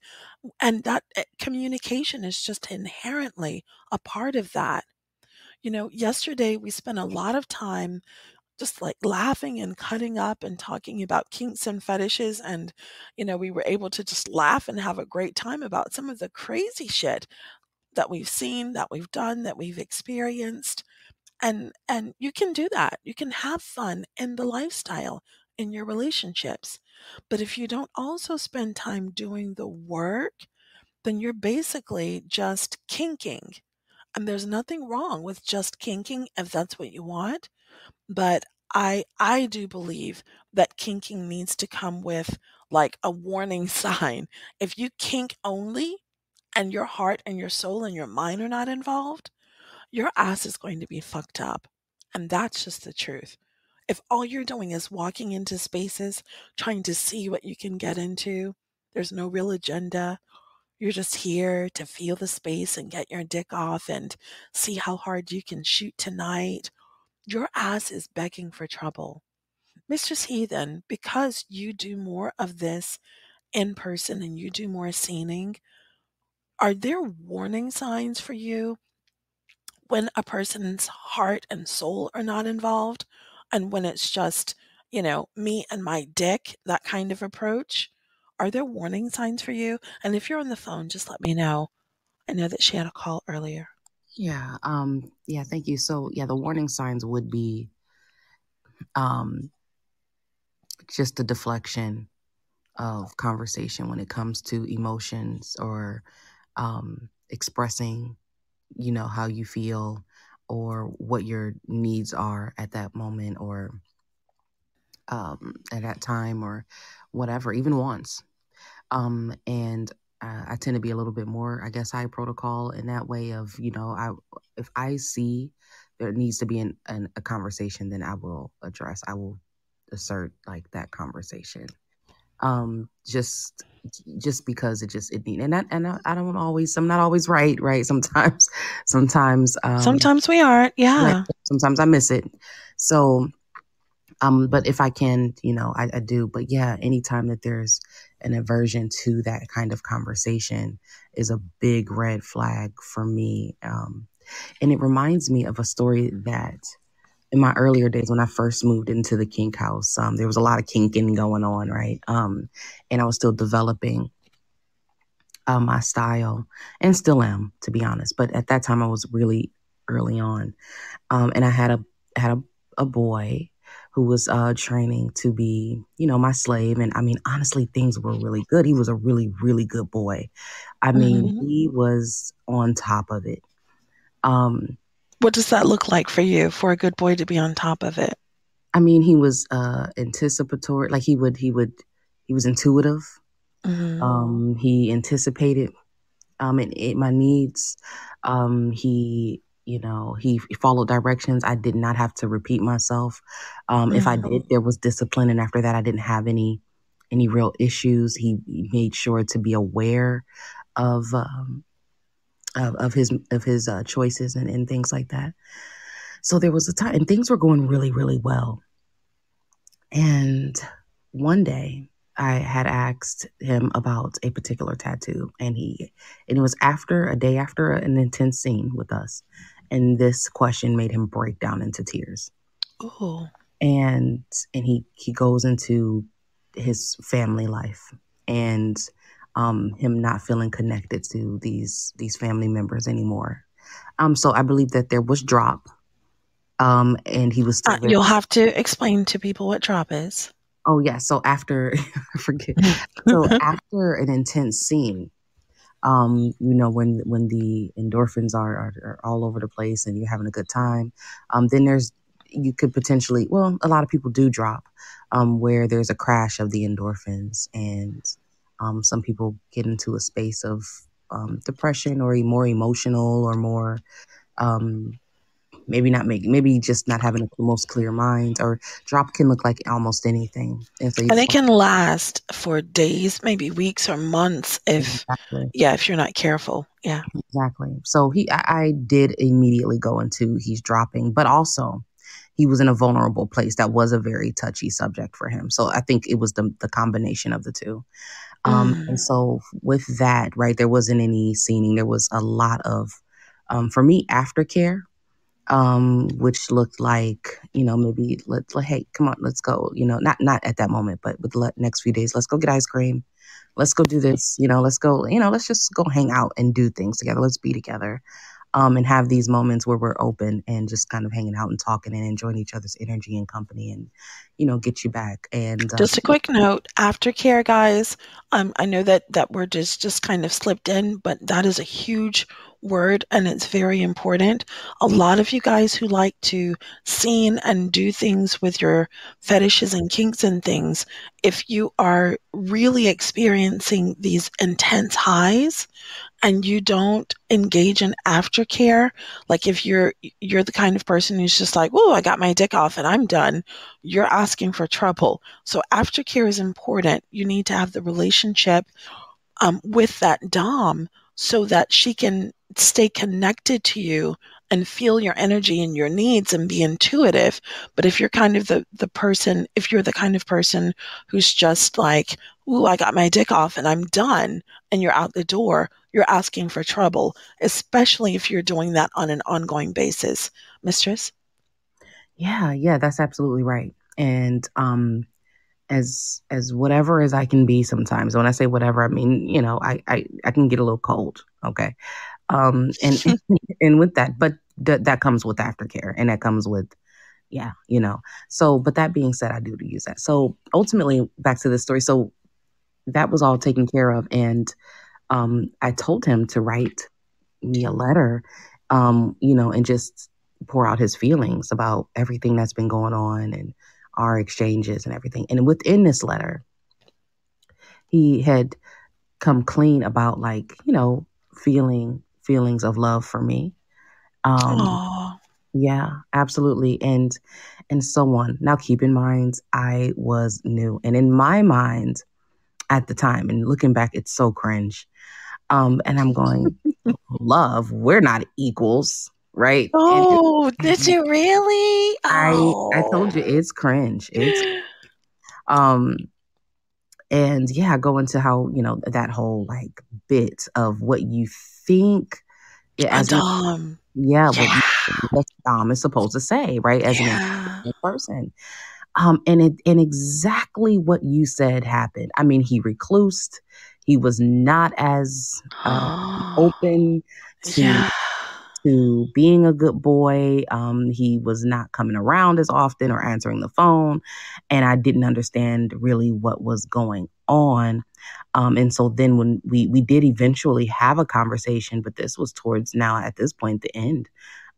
and that communication is just inherently a part of that. You know, yesterday we spent a lot of time just like laughing and cutting up and talking about kinks and fetishes, and, you know, we were able to just laugh and have a great time about some of the crazy shit that we've seen, that we've done, that we've experienced. And and you can do that. You can have fun in the lifestyle, in your relationships. But if you don't also spend time doing the work, then you're basically just kinking. And there's nothing wrong with just kinking if that's what you want. But I I do believe that kinking needs to come with like a warning sign. If you kink only and your heart and your soul and your mind are not involved, your ass is going to be fucked up. And that's just the truth. If all you're doing is walking into spaces, trying to see what you can get into, there's no real agenda. You're just here to feel the space and get your dick off and see how hard you can shoot tonight. Your ass is begging for trouble. Mistress Heathen, because you do more of this in person and you do more scening, are there warning signs for you when a person's heart and soul are not involved, and when it's just, you know, me and my dick, that kind of approach? Are there warning signs for you? And if you're on the phone, just let me know. I know that she had a call earlier. Yeah. Um, yeah. Thank you. So yeah, the warning signs would be, um, just the deflection of conversation when it comes to emotions or, um, expressing, you know, how you feel or what your needs are at that moment or um, at that time or whatever, even once. Um, and uh, I tend to be a little bit more, I guess, high protocol in that way of, you know, I if I see there needs to be an, an, a conversation, then I will address, I will assert like that conversation. Um, just, just because it just, it need, and I, and I, I don't always, I'm not always right. Right. Sometimes, sometimes, um, sometimes we aren't. Yeah. Right, sometimes I miss it. So, um, but if I can, you know, I, I do, but yeah, anytime that there's an aversion to that kind of conversation is a big red flag for me. Um, and it reminds me of a story that, in my earlier days, when I first moved into the kink house, um, there was a lot of kinking going on, right? Um, and I was still developing uh, my style and still am, to be honest. But at that time, I was really early on. Um, and I had a had a, a boy who was uh, training to be, you know, my slave. And I mean, honestly, things were really good. He was a really, really good boy. I mean, mm-hmm. He was on top of it. Um What does that look like for you, for a good boy to be on top of it? I mean, he was uh, anticipatory. Like he would, he would, he was intuitive. Mm-hmm. Um, he anticipated um, and, and my needs. Um, he, you know, he followed directions. I did not have to repeat myself. Um, mm-hmm. If I did, there was discipline. And after that, I didn't have any, any real issues. He, he made sure to be aware of, um, Of, of his of his uh, choices and, and things like that. So there was a time, and things were going really, really well. And one day I had asked him about a particular tattoo, and he and it was after a day after an intense scene with us, and this question made him break down into tears. Oh, and and he he goes into his family life and. Um, him not feeling connected to these these family members anymore. Um, so I believe that there was drop, um, and he was still uh, there. You'll have to explain to people what drop is. Oh, yeah. So after, I forget. So after an intense scene, um, you know, when when the endorphins are, are, are all over the place and you're having a good time, um, then there's, you could potentially, well, a lot of people do drop um, where there's a crash of the endorphins and Um, some people get into a space of um, depression or more emotional or more um, maybe not making, maybe just not having the most clear mind, or drop can look like almost anything. And, so and it can last for days, maybe weeks or months if, exactly. yeah, if you're not careful. Yeah, exactly. So he, I, I did immediately go into he's dropping, but also he was in a vulnerable place. That was a very touchy subject for him. So I think it was the, the combination of the two. Um, mm. And so with that, right, there wasn't any scening. There was a lot of, um, for me, aftercare, um, which looked like, you know, maybe let's, like, hey, come on, let's go. You know, not not at that moment, but with the next few days, let's go get ice cream. let's go do this, you know, let's go, you know, let's just go hang out and do things together. Let's be together um, and have these moments where we're open and just kind of hanging out and talking and enjoying each other's energy and company and, you know, get you back. And um, just a quick note, aftercare, guys. Um, I know that that word is just kind of slipped in, but that is a huge word and it's very important. A lot of you guys who like to scene and do things with your fetishes and kinks and things, if you are really experiencing these intense highs and you don't engage in aftercare, like if you're you're the kind of person who's just like, oh, I got my dick off and I'm done, you're asking for trouble. So aftercare is important. You need to have the relationship um, with that dom so that she can stay connected to you and feel your energy and your needs and be intuitive. But if you're kind of the, the person, if you're the kind of person who's just like, ooh, I got my dick off and I'm done, and you're out the door, you're asking for trouble, especially if you're doing that on an ongoing basis. Mistress? Yeah, yeah, that's absolutely right. And, um, as as whatever as I can be sometimes. When I say whatever, I mean, you know, I I, I can get a little cold, okay? Um, and, and and with that, but th- that comes with aftercare and that comes with, yeah, you know. So, but that being said, I do use that. So ultimately, back to this story. So that was all taken care of. And um, I told him to write me a letter, um, you know, and just pour out his feelings about everything that's been going on and our exchanges and everything. And within this letter, he had come clean about, like, you know, feeling feelings of love for me. Um, Aww. Yeah, absolutely. And, and so on. Now, keep in mind, I was new. And in my mind at the time, and looking back, it's so cringe. Um, and I'm going, love, we're not equals. Right. Oh, and, did you really? Oh. I I told you it's cringe. It's um, and yeah, I go into how, you know, that whole like bit of what you think yeah, as dom, yeah, yeah. What dom is supposed to say, right, as yeah. an person. Um, and it and exactly what you said happened. I mean, he reclused. He was not as um, open to. Yeah. to being a good boy. Um, he was not coming around as often or answering the phone. And I didn't understand really what was going on. Um, and so then when we, we did eventually have a conversation, but this was towards now at this point, the end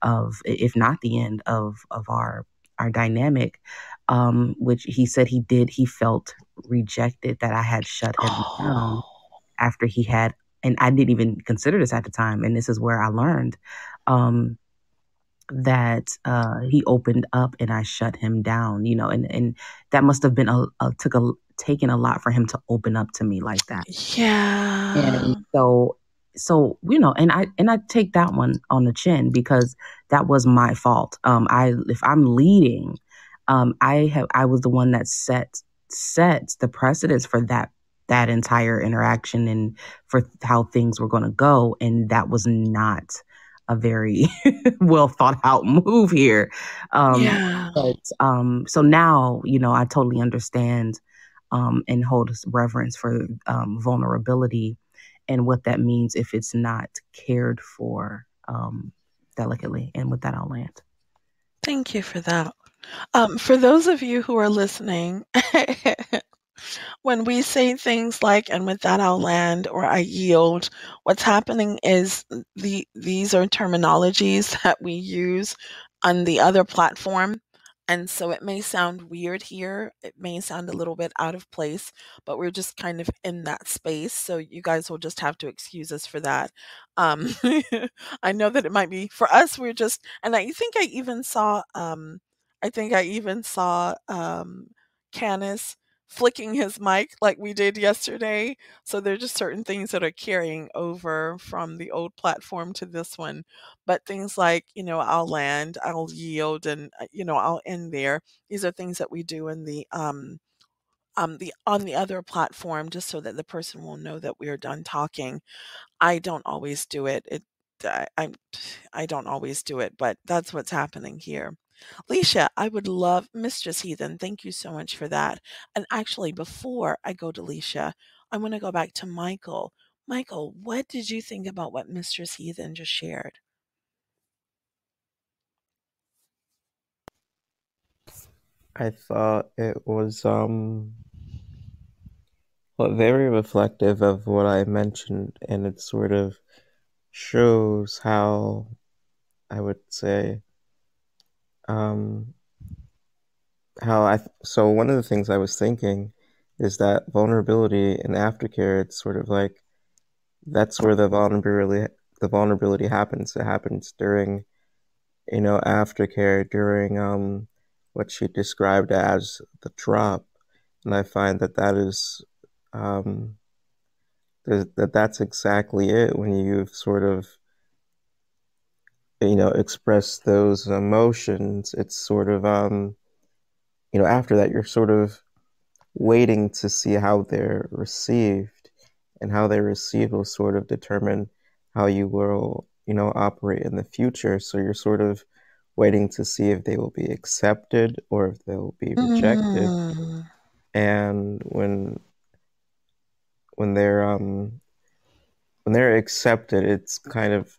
of, if not the end of, of our, our dynamic, um, which he said he did, he felt rejected that I had shut him oh. down after he had, and I didn't even consider this at the time. And this is where I learned um, that uh, he opened up and I shut him down, you know, and, and that must have been a, a took a taken a lot for him to open up to me like that. Yeah. And so, so, you know, and I, and I take that one on the chin because that was my fault. Um, I, if I'm leading, um, I have, I was the one that set, sets the precedence for that that entire interaction and for how things were going to go. And that was not a very well thought out move here. Um, yeah. But um, so now, you know, I totally understand um, and hold reverence for um, vulnerability and what that means if it's not cared for um, delicately. And with that, I'll land. Thank you for that. Um, for those of you who are listening, when we say things like, and with that I'll land, or I yield, what's happening is the these are terminologies that we use on the other platform. And so it may sound weird here. It may sound a little bit out of place, but we're just kind of in that space. So you guys will just have to excuse us for that. Um, I know that it might be for us. We're just, and I think I even saw, um, I think I even saw um, Canis flicking his mic like we did yesterday. So there are just certain things that are carrying over from the old platform to this one. But things like, you know, I'll land, I'll yield, and, you know, I'll end there. These are things that we do in the um, um, the on the other platform just so that the person will know that we are done talking. I don't always do it. It I, I, I don't always do it, but that's what's happening here. Leisha, I would love Mistress Heathen. Thank you so much for that. And actually, before I go to Leisha, I want to go back to Michael. Michael, what did you think about what Mistress Heathen just shared? I thought it was um, well, very reflective of what I mentioned, and it sort of shows how, I would say, um, how I, th- so one of the things I was thinking is that vulnerability and aftercare, it's sort of like, that's where the vulnerability, the vulnerability happens. It happens during, you know, aftercare, during, um, what she described as the drop. And I find that that is, um, that that's exactly it. When you've sort of, you know, expressed those emotions, it's sort of, um, you know, after that, you're sort of waiting to see how they're received, and how they're received will sort of determine how you will, you know, operate in the future. So you're sort of waiting to see if they will be accepted or if they'll be rejected. Mm. And when when they're um when they're accepted, it's kind of,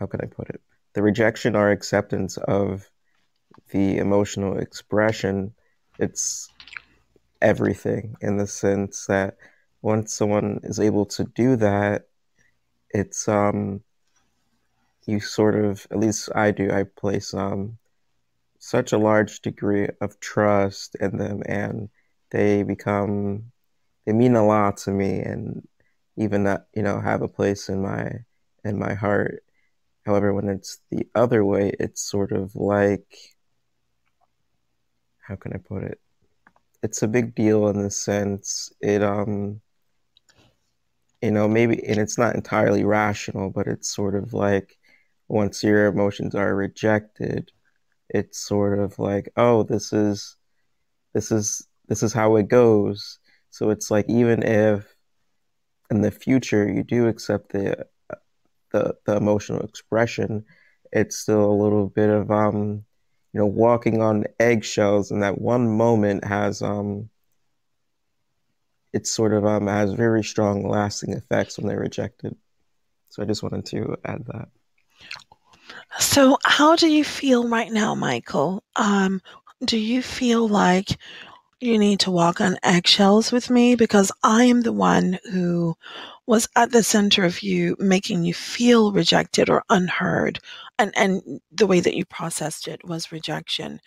how can I put it? The rejection or acceptance of the emotional expression, it's everything, in the sense that once someone is able to do that, it's um you sort of, at least I do, I place um, such a large degree of trust in them, and they become, they mean a lot to me, and even that, you know, have a place in my, in my heart. However, when it's the other way, it's sort of like, how can I put it? It's a big deal in the sense it, um, you know, maybe, and it's not entirely rational, but it's sort of like, once your emotions are rejected, it's sort of like, oh, this is, this is, this is how it goes. So it's like, even if in the future you do accept the, the, the emotional expression, it's still a little bit of, um, you know, walking on eggshells. And that one moment has, um, it's sort of, um, has very strong lasting effects when they're rejected. So I just wanted to add that. So how do you feel right now, Michael? Um, do you feel like you need to walk on eggshells with me? Because I am the one who was at the center of you making you feel rejected or unheard. And, and the way that you processed it was rejection.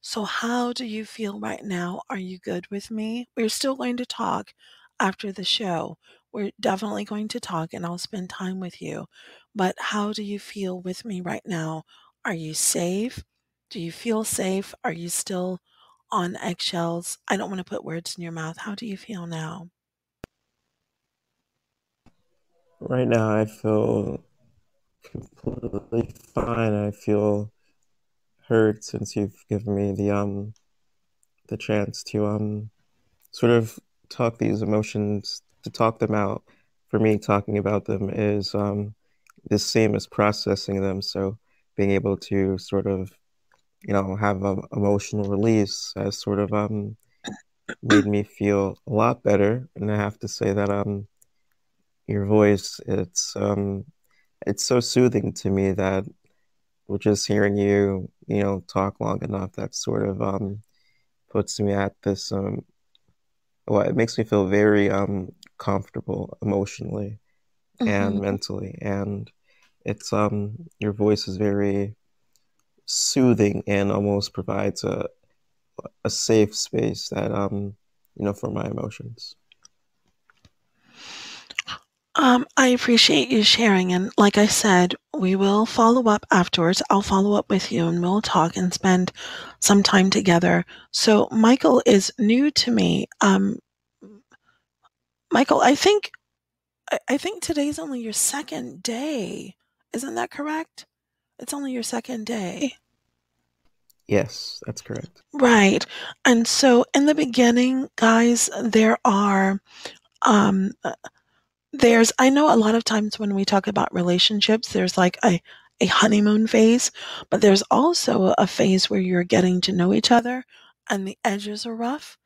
So how do you feel right now? Are you good with me? We're still going to talk after the show. We're definitely going to talk, and I'll spend time with you. But how do you feel with me right now? Are you safe? Do you feel safe? Are you still on eggshells? I don't want to put words in your mouth. How do you feel now? Right now, I feel completely fine. I feel heard, since you've given me the um the chance to um sort of talk these emotions, to talk them out. For me, talking about them is um, the same as processing them. So being able to sort of, you know, have an emotional release has sort of um, made me feel a lot better. And I have to say that um, your voice, it's um, it's so soothing to me that we're just hearing you, you know, talk long enough. That sort of um, puts me at this, um, well, it makes me feel very um, comfortable emotionally mm-hmm. and mentally, and it's um your voice is very soothing and almost provides a a safe space that um you know for my emotions. Um, I appreciate you sharing, and like I said, we will follow up afterwards. I'll follow up with you, and we'll talk and spend some time together. So Michael is new to me. Um, Michael, I think I think today's only your second day. Isn't that correct? It's only your second day. Yes, that's correct. Right. And so in the beginning, guys, there are um there's I know a lot of times when we talk about relationships, there's like a a honeymoon phase, but there's also a phase where you're getting to know each other and the edges are rough,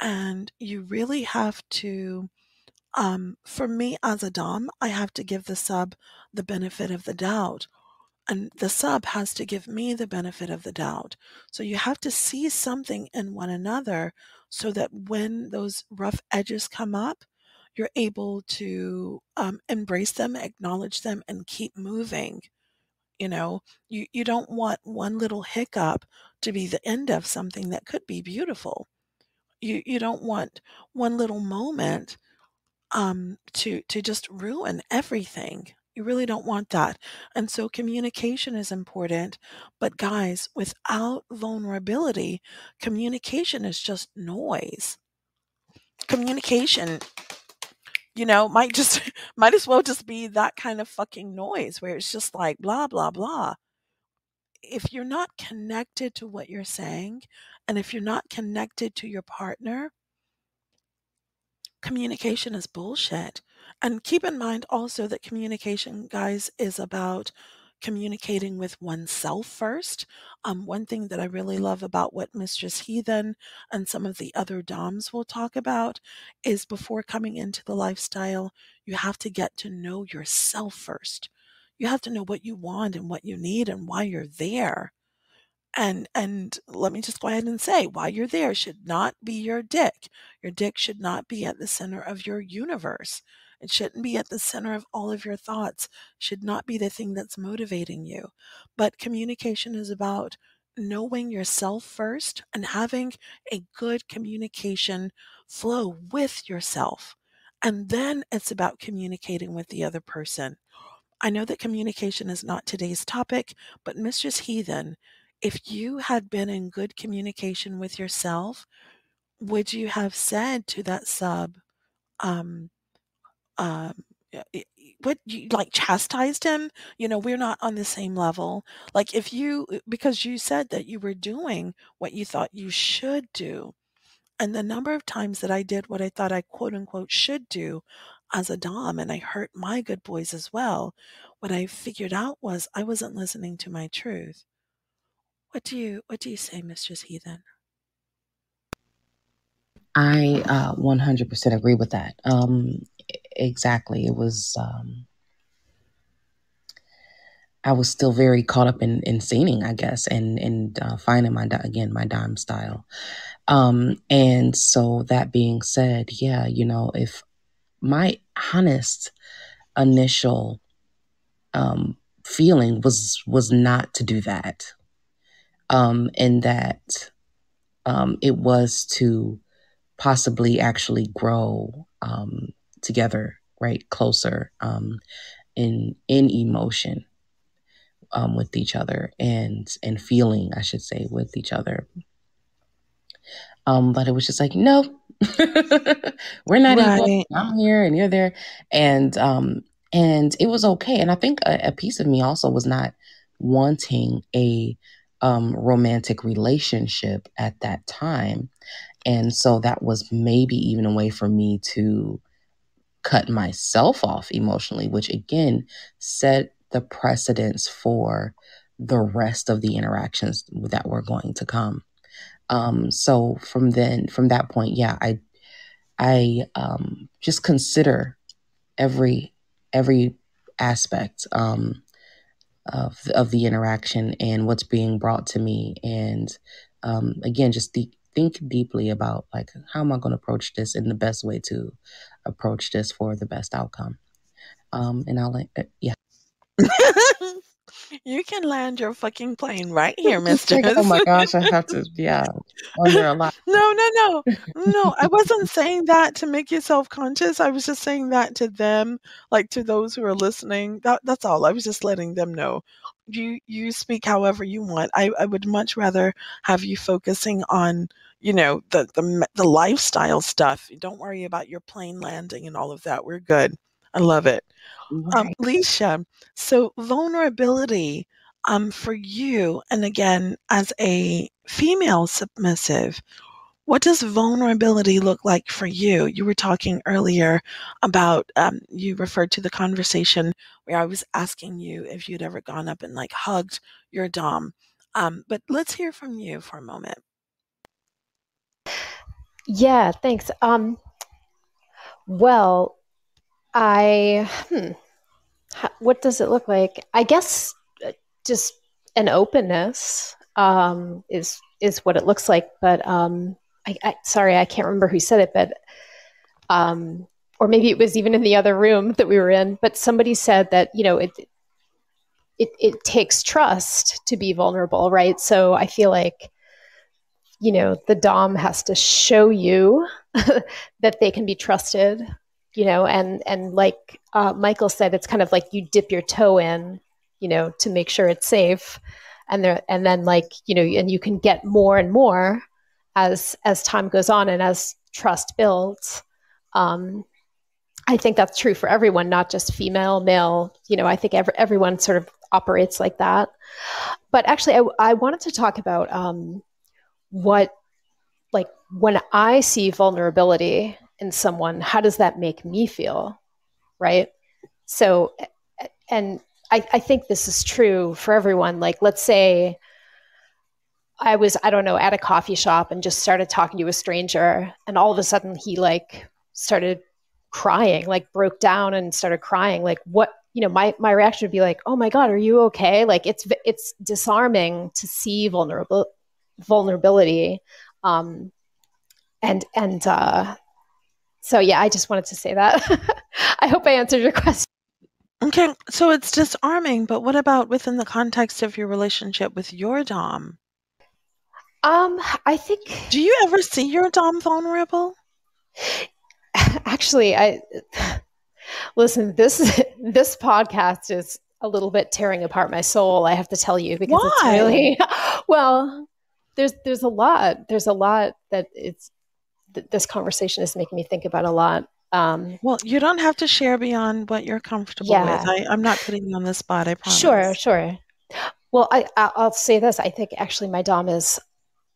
and you really have to Um, for me as a Dom, I have to give the sub the benefit of the doubt, and the sub has to give me the benefit of the doubt. So you have to see something in one another so that when those rough edges come up, you're able to um, embrace them, acknowledge them, and keep moving. You know, you, you don't want one little hiccup to be the end of something that could be beautiful. You, you don't want one little moment um, to, to just ruin everything. You really don't want that. And so communication is important. But guys, without vulnerability, communication is just noise. Communication, you know, might just, might as well just be that kind of fucking noise where it's just like blah, blah, blah. If you're not connected to what you're saying, and if you're not connected to your partner, communication is bullshit. And keep in mind also that communication, guys, is about communicating with oneself first. Um, one thing that I really love about what Mistress Heathen and some of the other Doms will talk about is before coming into the lifestyle, you have to get to know yourself first. You have to know what you want and what you need and why you're there. And and let me just go ahead and say, why you're there should not be your dick. Your dick should not be at the center of your universe. It shouldn't be at the center of all of your thoughts. It should not be the thing that's motivating you. But communication is about knowing yourself first and having a good communication flow with yourself. And then it's about communicating with the other person. I know that communication is not today's topic, but Mistress Heathen, if you had been in good communication with yourself, would you have said to that sub, um, um, what, you like chastised him? You know, we're not on the same level. Like if you, because you said that you were doing what you thought you should do. And the number of times that I did what I thought I quote unquote should do as a Dom, and I hurt my good boys as well, what I figured out was I wasn't listening to my truth. What do you, what do you say, Mistress Heathen? I uh, one hundred percent agree with that. Um, exactly. It was, um, I was still very caught up in, in scening, I guess, and, and uh, finding my, again, my Dom style. Um, and so that being said, yeah, you know, if my honest initial um, feeling was, was not to do that. Um, and that um, it was to possibly actually grow um, together, right, closer um, in in emotion um, with each other and and feeling, I should say, with each other. Um, but it was just like, no, we're not right. Equal. I'm here and you're there, and um, and it was okay. And I think a, a piece of me also was not wanting a Um, romantic relationship at that time. And so that was maybe even a way for me to cut myself off emotionally, which again set the precedence for the rest of the interactions that were going to come. Um, so from then, from that point, yeah, I, I um, just consider every, every aspect, um, Of, of the interaction and what's being brought to me. And um, again, just de- think deeply about like, how am I going to approach this in the best way to approach this for the best outcome? Um, and I'll, uh, yeah. You can land your fucking plane right here, mister. Oh my gosh, I have to, yeah. Under a lot. No, no, no. No, I wasn't saying that to make you self-conscious. I was just saying that to them, like to those who are listening. That, that's all. I was just letting them know. You you speak however you want. I, I would much rather have you focusing on, you know, the, the, the lifestyle stuff. Don't worry about your plane landing and all of that. We're good. I love it. Um, Leisha, so vulnerability um, for you, and again, as a female submissive, what does vulnerability look like for you? You were talking earlier about, um, you referred to the conversation where I was asking you if you'd ever gone up and like hugged your Dom. Um, but let's hear from you for a moment. Yeah, thanks. Um, well, I, hmm, how, what does it look like? I guess just an openness um, is is what it looks like. But um, I, I, sorry, I can't remember who said it, but um, or maybe it was even in the other room that we were in. But somebody said that, you know, it it it takes trust to be vulnerable, right? So I feel like, you know, the Dom has to show you that they can be trusted, you know, and, and like uh, Michael said, it's kind of like you dip your toe in, you know, to make sure it's safe. And there, and then like, you know, and you can get more and more as, as time goes on and as trust builds. Um, I think that's true for everyone, not just female, male, you know, I think every, everyone sort of operates like that. But actually I, I wanted to talk about, um, what, like when I see vulnerability in someone, how does that make me feel? Right. So, and I, I think this is true for everyone. Like, let's say I was, I don't know, at a coffee shop and just started talking to a stranger, and all of a sudden he like started crying, like broke down and started crying. Like what, you know, my, my reaction would be like, oh my God, are you okay? Like it's, it's disarming to see vulnerable vulnerability. Um, and, and, uh, so yeah, I just wanted to say that. I hope I answered your question. Okay. So it's disarming, but what about within the context of your relationship with your Dom? Um, I think, do you ever see your Dom vulnerable? Actually, I listen, this, this podcast is a little bit tearing apart my soul, I have to tell you, because Why? It's really, well, There's there's a lot there's a lot that it's th this conversation is making me think about a lot. Um, well, you don't have to share beyond what you're comfortable yeah. with. I, I'm not putting you on the spot. I promise. Sure, sure. Well, I I'll say this. I think actually my Dom is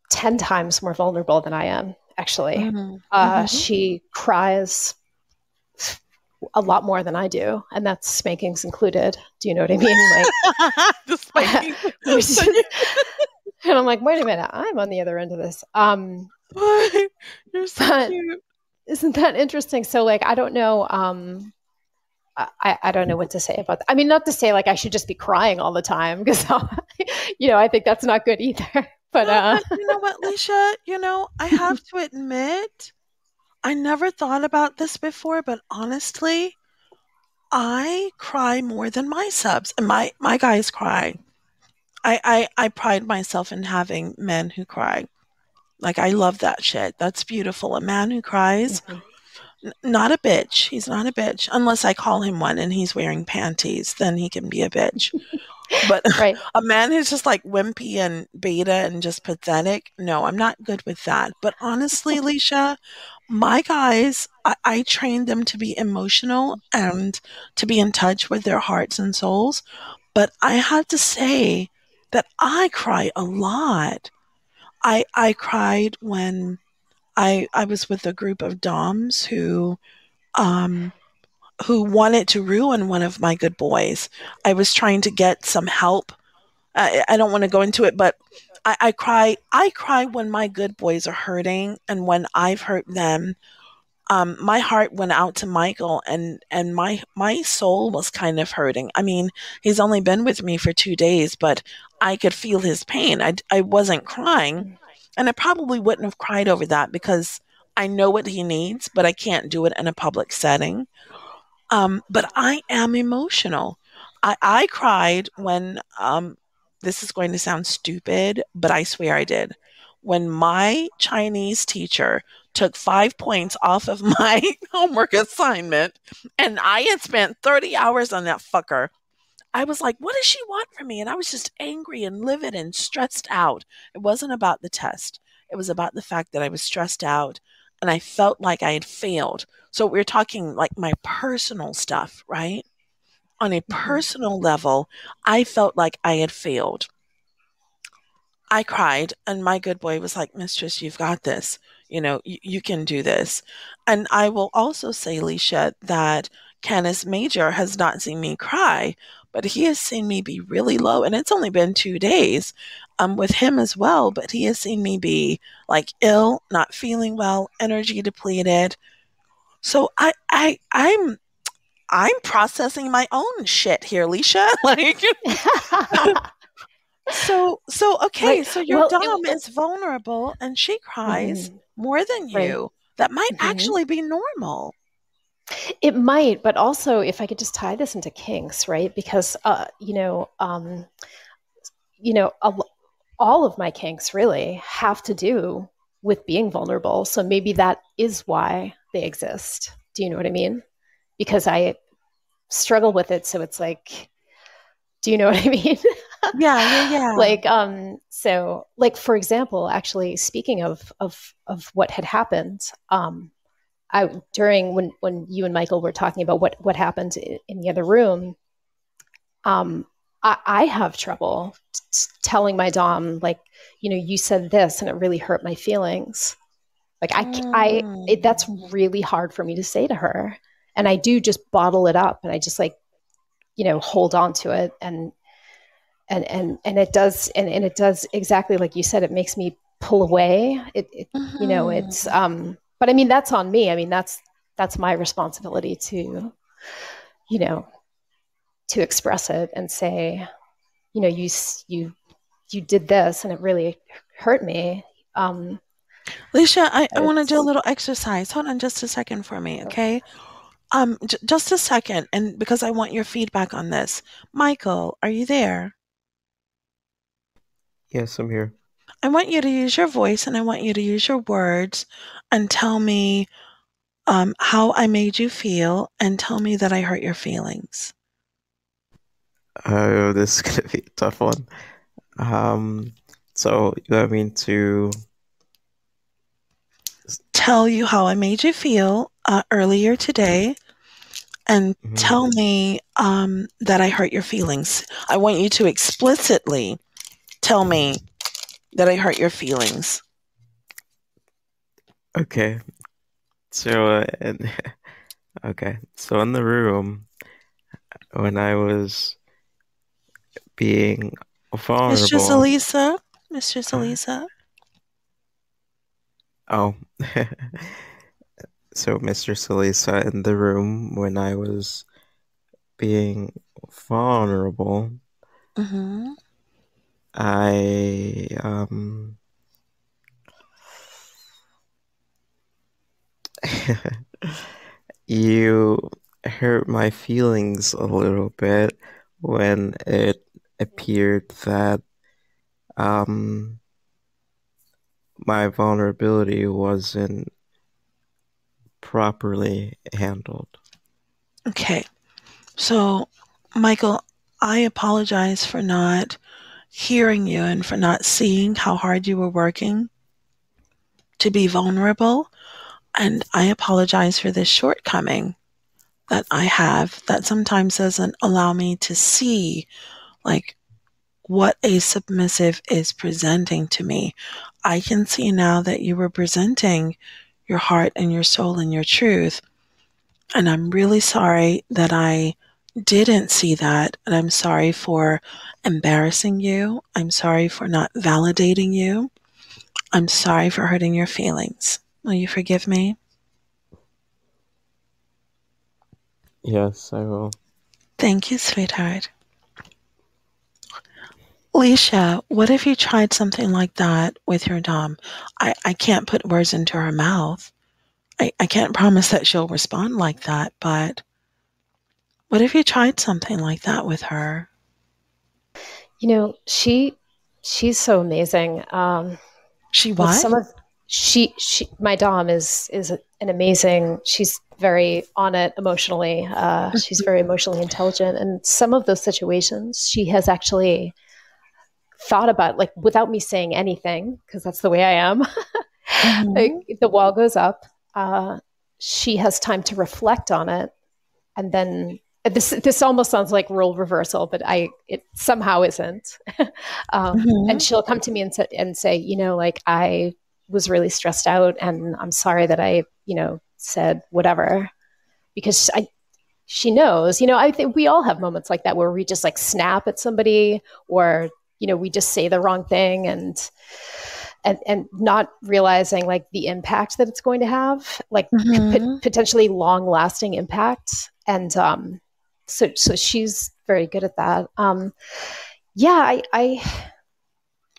ten times more vulnerable than I am. Actually, mm-hmm. Uh, mm-hmm. She cries a lot more than I do, and that's spankings included. Do you know what I mean? Like the spankings. And I'm like, wait a minute, I'm on the other end of this. Um, what? You're so but, cute. Isn't that interesting? So like, I don't know. Um, I, I don't know what to say about that. I mean, not to say like I should just be crying all the time, because, you know, I think that's not good either. But, no, uh... but you know what, Leisha? You know, I have to admit, I never thought about this before, but honestly, I cry more than my subs. And my, my guys cry. I, I, I pride myself in having men who cry. Like, I love that shit. That's beautiful. A man who cries, mm-hmm. not a bitch. He's not a bitch. Unless I call him one and he's wearing panties, then he can be a bitch. But right. A man who's just like wimpy and beta and just pathetic, no, I'm not good with that. But honestly, Leisha, my guys, I, I trained them to be emotional and to be in touch with their hearts and souls. But I have to say that I cry a lot. I I cried when I I was with a group of Doms who um who wanted to ruin one of my good boys. I was trying to get some help. I, I don't want to go into it, but I, I cry I cry when my good boys are hurting and when I've hurt them. Um, my heart went out to Michael, and, and my, my soul was kind of hurting. I mean, he's only been with me for two days, but I could feel his pain. I, I wasn't crying, and I probably wouldn't have cried over that because I know what he needs, but I can't do it in a public setting. Um, but I am emotional. I, I cried when, um, this is going to sound stupid, but I swear I did. When my Chinese teacher took five points off of my homework assignment, and I had spent thirty hours on that fucker. I was like, what does she want from me? And I was just angry and livid and stressed out. It wasn't about the test. It was about the fact that I was stressed out and I felt like I had failed. So we're talking like my personal stuff, right? On a personal level, I felt like I had failed. I cried, and my good boy was like, Mistress, you've got this. You know, you, you can do this. And I will also say, Leisha, that Canis Major has not seen me cry, but he has seen me be really low. And it's only been two days um, with him as well, but he has seen me be like ill, not feeling well, energy depleted. So I, I, I'm, I'm processing my own shit here, Leisha. Like, so, so, okay. Right. So your well, dom it, is vulnerable and she cries mm, more than you. Right. That might mm-hmm. actually be normal. It might, but also if I could just tie this into kinks, right? Because, uh, you know, um, you know, a, all of my kinks really have to do with being vulnerable. So maybe that is why they exist. Do you know what I mean? Because I struggle with it. So it's like, do you know what I mean? Yeah, yeah, yeah. Like, um, so like, for example, actually speaking of, of, of what had happened, um, I, during when, when you and Michael were talking about what, what happened in, in the other room, um, I, I have trouble t- telling my dom, like, you know, you said this and it really hurt my feelings. Like I, mm. I, it, that's really hard for me to say to her. And I do just bottle it up and I just like, you know, hold on to it. And, and, and, and it does, and, and it does exactly like you said, it makes me pull away. It, it mm-hmm. you know, it's, um, but I mean, that's on me. I mean, that's, that's my responsibility to, you know, to express it and say, you know, you, you, you did this and it really hurt me. Um, Leisha, I, I want to do a little exercise. Hold on just a second for me. Okay. Um, j- just a second, and because I want your feedback on this. Michael, are you there? Yes, I'm here. I want you to use your voice and I want you to use your words and tell me um, how I made you feel and tell me that I hurt your feelings. Oh, this is going to be a tough one. Um, so you want me to... tell you how I made you feel uh, earlier today and mm-hmm. tell me um, that I hurt your feelings. I want you to explicitly tell me that I hurt your feelings. Okay. So, uh, and, okay. So in the room, when I was being vulnerable... Mistress Alisa? Mistress Alisa? Uh, Oh, so Mistress Alisa in the room when I was being vulnerable, mm-hmm. I, um, you hurt my feelings a little bit when it appeared that, um, my vulnerability wasn't properly handled. Okay. So, Michael, I apologize for not hearing you and for not seeing how hard you were working to be vulnerable. And I apologize for this shortcoming that I have that sometimes doesn't allow me to see, like, what a submissive is presenting to me. I can see now that you were presenting your heart and your soul and your truth. And I'm really sorry that I didn't see that. And I'm sorry for embarrassing you. I'm sorry for not validating you. I'm sorry for hurting your feelings. Will you forgive me? Yes, I will. Thank you, sweetheart. Leisha, what if you tried something like that with your dom? I, I can't put words into her mouth. I, I can't promise that she'll respond like that, but what if you tried something like that with her? You know, she she's so amazing. Um, she what? Some of, she she my dom is is an amazing. She's very on it emotionally. Uh, she's very emotionally intelligent, and some of those situations she has actually thought about, like, without me saying anything, because that's the way I am. Mm-hmm. Like, the wall goes up. Uh, she has time to reflect on it, and then this this almost sounds like role reversal, but I it somehow isn't. um, mm-hmm. And she'll come to me and say, and say, you know, like, I was really stressed out, and I'm sorry that I, you know, said whatever, because I. She knows, you know, I think we all have moments like that where we just like snap at somebody or. You know, we just say the wrong thing, and and, and not realizing like the impact that it's going to have, like mm-hmm. p- potentially long lasting impact. And um, so, so she's very good at that. Um, yeah, I, I,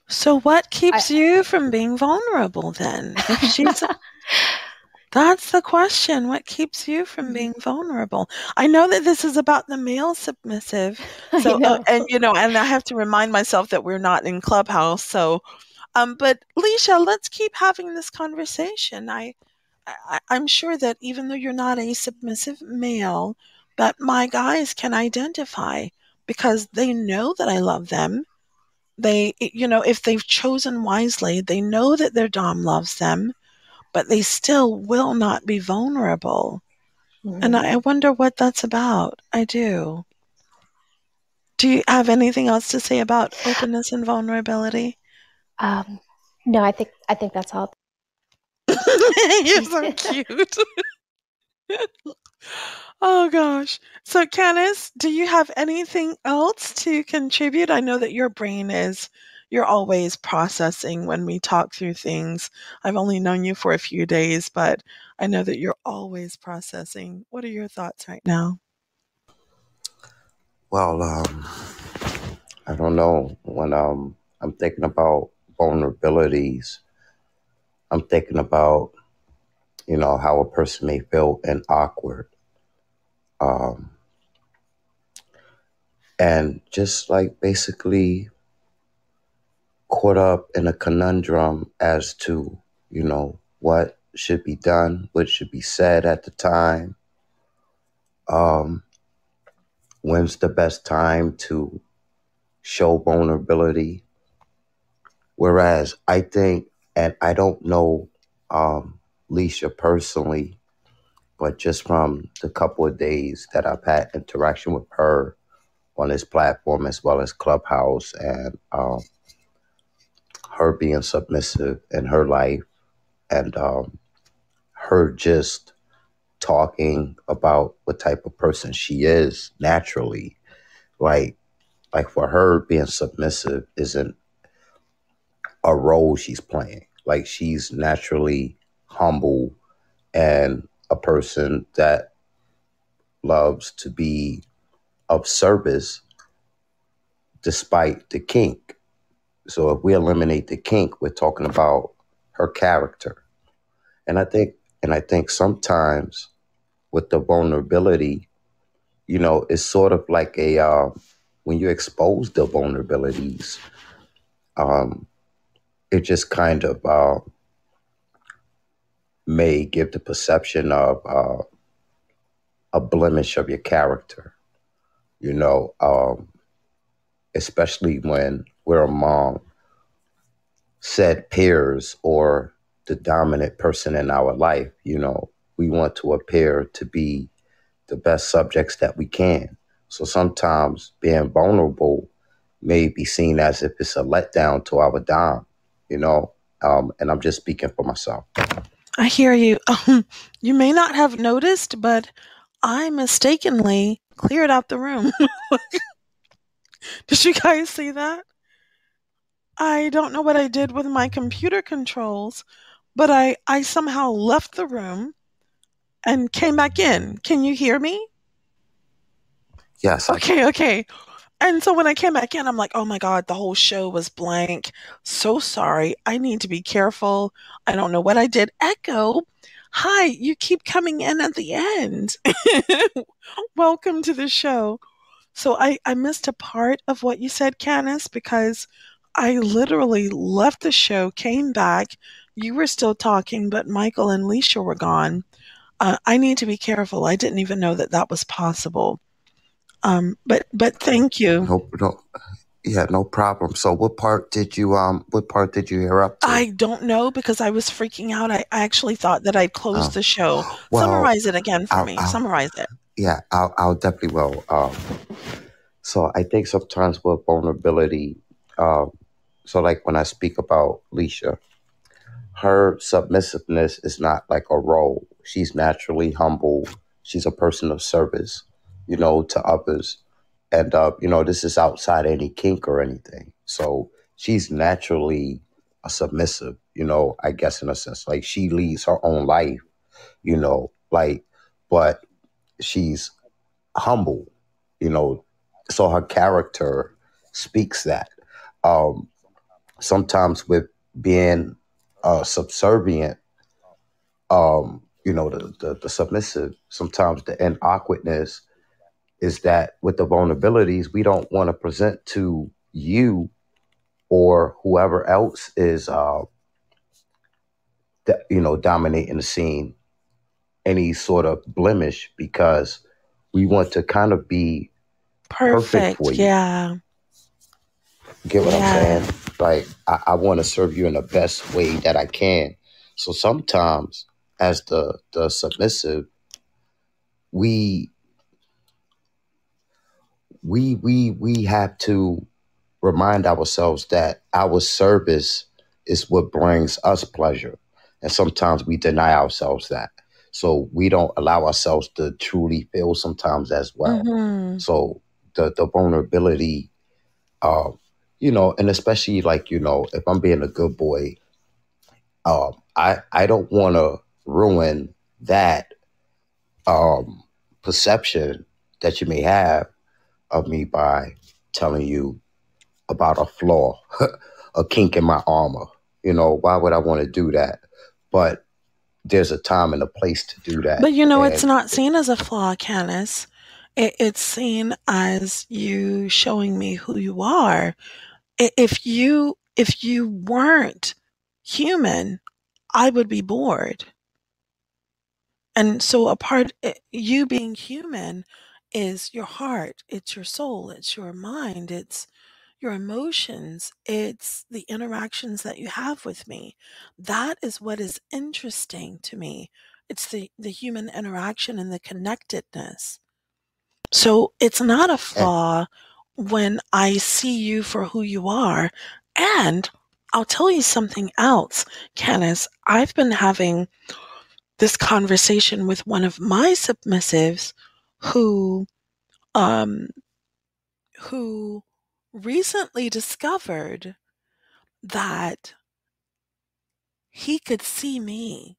so what keeps I, you from being vulnerable then? If she's, that's the question. What keeps you from being vulnerable? I know that this is about the male submissive. So, uh, and you know, and I have to remind myself that we're not in Clubhouse. So, um, but Leisha, let's keep having this conversation. I, I, I'm sure that even though you're not a submissive male, but my guys can identify because they know that I love them. They, you know, if they've chosen wisely, they know that their dom loves them, but they still will not be vulnerable. Mm-hmm. And I wonder what that's about. I do. Do you have anything else to say about openness and vulnerability? Um, no, I think I think that's all. You're so cute. Oh gosh. So Canis, do you have anything else to contribute? I know that your brain is, you're always processing when we talk through things. I've only known you for a few days, but I know that you're always processing. What are your thoughts right now? Well, um, I don't know. When um, I'm thinking about vulnerabilities, I'm thinking about, you know, how a person may feel and awkward. Um, and just like basically caught up in a conundrum as to, you know, what should be done, what should be said at the time. Um, when's the best time to show vulnerability? Whereas I think, and I don't know, um, Leisha personally, but just from the couple of days that I've had interaction with her on this platform as well as Clubhouse, and um, her being submissive in her life, and um, her just talking about what type of person she is naturally. Like, like for her, being submissive isn't a role she's playing. Like, she's naturally humble and a person that loves to be of service despite the kink. So if we eliminate the kink, we're talking about her character. And I think, and I think sometimes with the vulnerability, you know, it's sort of like a, uh, when you expose the vulnerabilities, um, it just kind of, uh, may give the perception of uh, a blemish of your character, you know, um, especially when we're among said peers or the dominant person in our life. You know, we want to appear to be the best subjects that we can. So sometimes being vulnerable may be seen as if it's a letdown to our dom, you know, um, and I'm just speaking for myself. I hear you. Um, you may not have noticed, but I mistakenly cleared out the room. Did you guys see that? I don't know what I did with my computer controls, but I, I somehow left the room and came back in. Can you hear me? Yes. Okay, okay. And so when I came back in, I'm like, oh my God, the whole show was blank. So sorry. I need to be careful. I don't know what I did. Echo, hi, you keep coming in at the end. Welcome to the show. So I, I missed a part of what you said, Canis, because I literally left the show, came back. You were still talking, but Michael and Leisha were gone. Uh, I need to be careful. I didn't even know that that was possible. Um, but but thank you. No, no, yeah, no problem. So what part did you um what part did you hear up to? I don't know because I was freaking out. I actually thought that I closed um, the show. Well, summarize it again for I'll, me. I'll, summarize it. Yeah, I'll, I'll definitely will. Um, so I think sometimes with vulnerability, um, so like when I speak about Leisha, her submissiveness is not like a role. She's naturally humble. She's a person of service, you know, to others. And, uh, you know, this is outside any kink or anything. So she's naturally a submissive, you know, I guess in a sense, like she leads her own life, you know, like, but she's humble, you know, so her character speaks that. Um, sometimes with being uh, subservient, um, you know, the, the, the submissive, sometimes the end awkwardness is that with the vulnerabilities, we don't want to present to you or whoever else is, uh, you know, dominating the scene, any sort of blemish, because we want to kind of be perfect, perfect for you. Yeah. Get what yeah. I'm saying? Like, I, I want to serve you in the best way that I can. So sometimes as the, the submissive, we, we, we, we have to remind ourselves that our service is what brings us pleasure. And sometimes we deny ourselves that. So we don't allow ourselves to truly feel sometimes as well. Mm-hmm. So the, the vulnerability, uh, you know, and especially like, you know, if I'm being a good boy, um, I, I don't want to ruin that um, perception that you may have of me by telling you about a flaw, a kink in my armor. You know, why would I want to do that? But there's a time and a place to do that. But, you know, and it's not seen as a flaw, Canis. It, it's seen as you showing me who you are. If you, if you weren't human, I would be bored. And so a part, you being human is your heart, it's your soul, it's your mind, it's your emotions, it's the interactions that you have with me. That is what is interesting to me. It's the, the human interaction and the connectedness. So it's not a flaw when I see you for who you are. And I'll tell you something else, Canis. I've been having this conversation with one of my submissives who, um, who recently discovered that he could see me.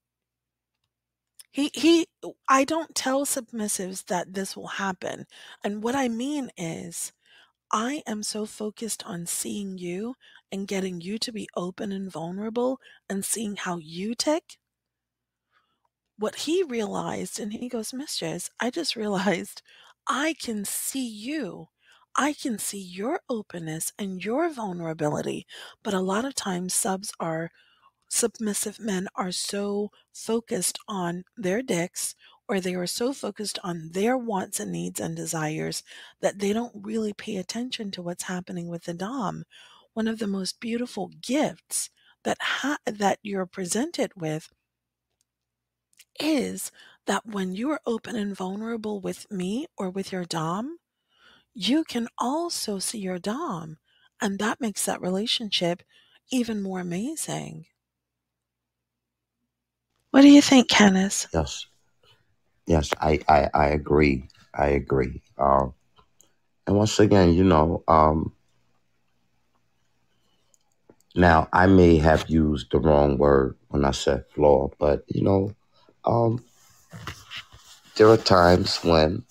He, he, I don't tell submissives that this will happen. And what I mean is, I am so focused on seeing you and getting you to be open and vulnerable and seeing how you tick. What he realized, and he goes, Mistress, I just realized I can see you. I can see your openness and your vulnerability. But a lot of times subs are, submissive men are so focused on their dicks, or they are so focused on their wants and needs and desires that they don't really pay attention to what's happening with the dom. One of the most beautiful gifts that ha that you're presented with is that when you are open and vulnerable with me or with your dom, you can also see your dom, and that makes that relationship even more amazing. What do you think, Canis? Yes. Yes, I, I, I agree. I agree. Uh, and once again, you know, um, now I may have used the wrong word when I said flaw, but, you know, um, there are times when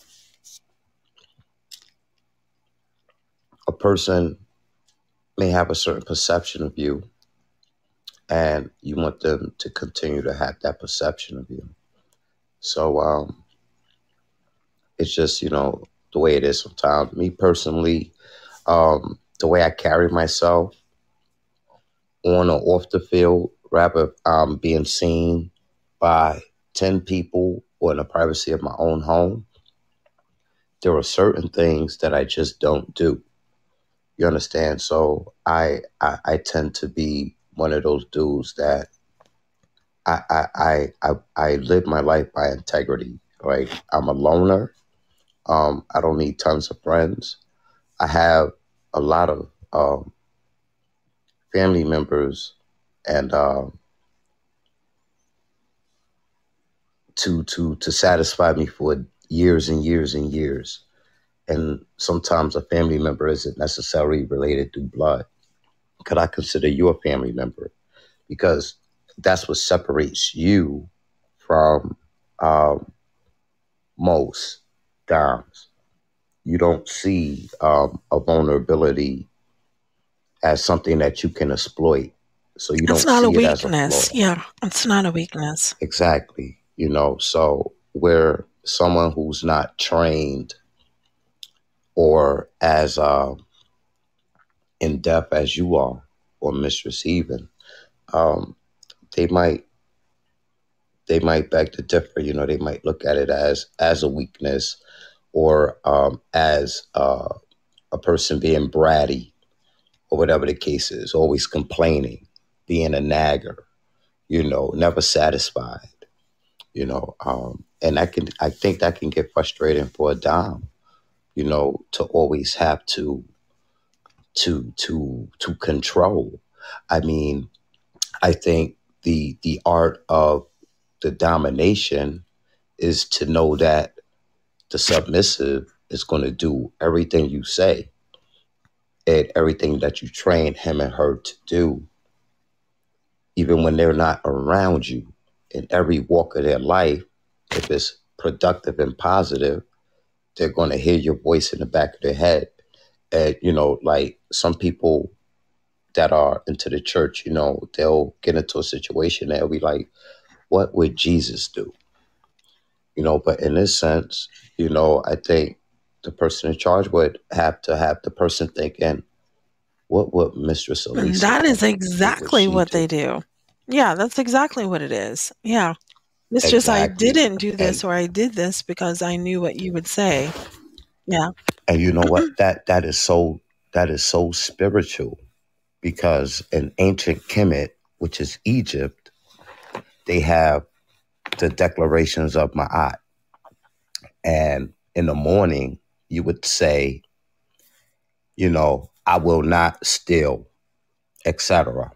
a person may have a certain perception of you and you want them to continue to have that perception of you. So um, it's just, you know, the way it is sometimes. Me personally, um, the way I carry myself on or off the field, rather um, being seen by ten people or in the privacy of my own home, there are certain things that I just don't do. You understand? So I I, I tend to be one of those dudes that I, I, I, I live my life by integrity. Like, I'm a loner. Um, I don't need tons of friends. I have a lot of um, family members and uh, to, to, to satisfy me for years and years and years. And sometimes a family member isn't necessarily related to blood. Could I consider you a family member? because that's what separates you from um, most doms. You don't see um, a vulnerability as something that you can exploit. So you don't see it as a flaw. Yeah, it's not a weakness. Exactly. You know, so where someone who's not trained or as uh, in depth as you are, or Mistress Heathen, um, they might they might beg to differ. You know, they might look at it as as a weakness, or um, as uh, a person being bratty, or whatever the case is, always complaining, being a nagger, you know, never satisfied, you know. Um, and I can, I think that can get frustrating for a dom, you know, to always have to, to, to, to control. I mean, I think the, the art of the domination is to know that the submissive is going to do everything you say, and everything that you train him and her to do, even when they're not around you, in every walk of their life. If it's productive and positive, they're going to hear your voice in the back of their head. And, you know, like some people that are into the church, you know, they'll get into a situation and they'll be like, what would Jesus do? You know, but in this sense, you know, I think the person in charge would have to have the person thinking, what would Mistress Alisa? That is exactly what, what they do. Yeah, that's exactly what it is. Yeah. It's exactly. Just, I didn't do this, and, or I did this because I knew what you would say. Yeah. And you know what? That, that is so, that is so spiritual, because in ancient Kemet, which is Egypt, they have the declarations of Ma'at. And in the morning, you would say, you know, I will not steal, et cetera.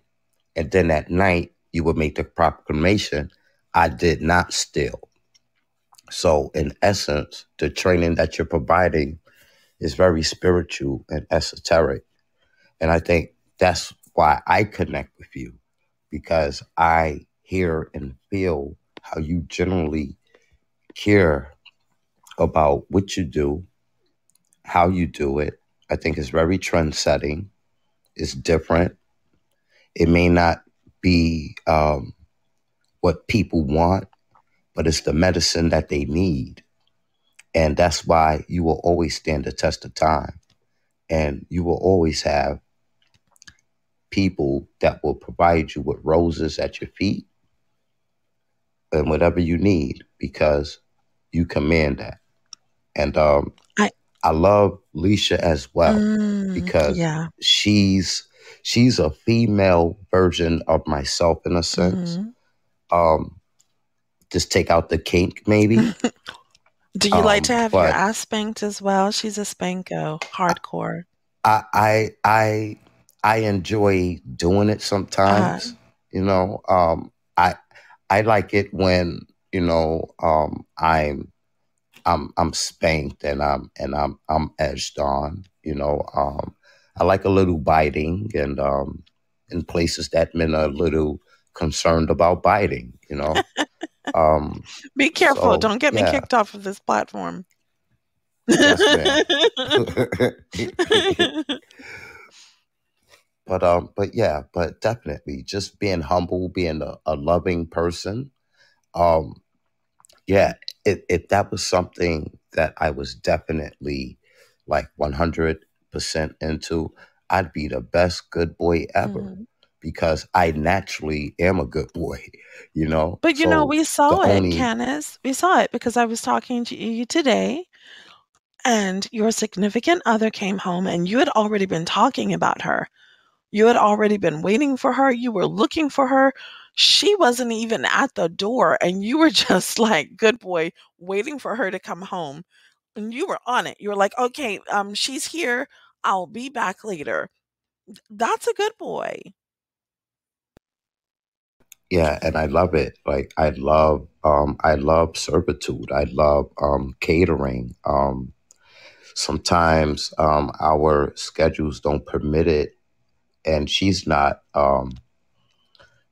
And then at night, you would make the proclamation, I did not steal. So in essence, the training that you're providing is very spiritual and esoteric. And I think that's why I connect with you, because I hear and feel how you generally care about what you do, how you do it. I think it's very trend-setting. It's different. It may not be um, what people want, but it's the medicine that they need. And that's why you will always stand the test of time. And you will always have people that will provide you with roses at your feet and whatever you need, because you command that. And um, I, I love Leisha as well, mm, because yeah. she's she's a female version of myself in a sense. Mm-hmm. Um, just take out the kink, maybe. Do you um, like to have your ass spanked as well? She's a spanko, hardcore. I I I, I enjoy doing it sometimes. Uh, you know, um, I I like it when, you know, um, I'm. I'm I'm spanked and I'm and I'm I'm edged on, you know. Um, I like a little biting, and um, in places that men are a little concerned about biting, you know. Um, Be careful! So, Don't get yeah. me kicked off of this platform. Yes, ma'am. But um, but yeah, but definitely just being humble, being a, a loving person. Um, yeah. If, if that was something that I was definitely like one hundred percent into, I'd be the best good boy ever, mm-hmm. because I naturally am a good boy, you know? But, you so know, we saw it, only... Canis. We saw it because I was talking to you today, and your significant other came home, and you had already been talking about her. You had already been waiting for her. You were looking for her. She wasn't even at the door, and you were just like, good boy, waiting for her to come home. And you were on it. You were like, okay, um, she's here. I'll be back later. That's a good boy. Yeah, and I love it. Like, I love, um, I love servitude. I love um, catering. Um, sometimes um, our schedules don't permit it, and she's not. Um,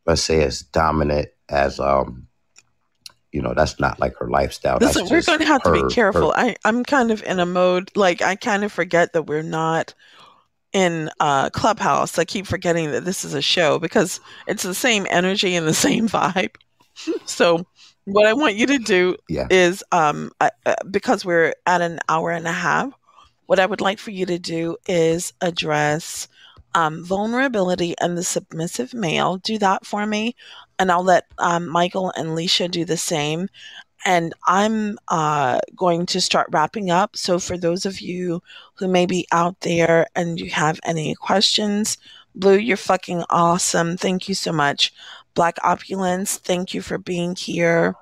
let's say, as dominant as, um, you know, that's not like her lifestyle. Listen, that's we're going to have her, to be careful. Her. I, I'm kind of in a mode, like, I kind of forget that we're not in uh, Clubhouse. I keep forgetting that this is a show because it's the same energy and the same vibe. So what I want you to do yeah. is, um, I, uh, because we're at an hour and a half, what I would like for you to do is address um, vulnerability and the submissive male. Do that for me. And I'll let um, Michael and Leisha do the same. And I'm uh, going to start wrapping up. So for those of you who may be out there and you have any questions, Blue, you're fucking awesome. Thank you so much. Black Opulence, thank you for being here.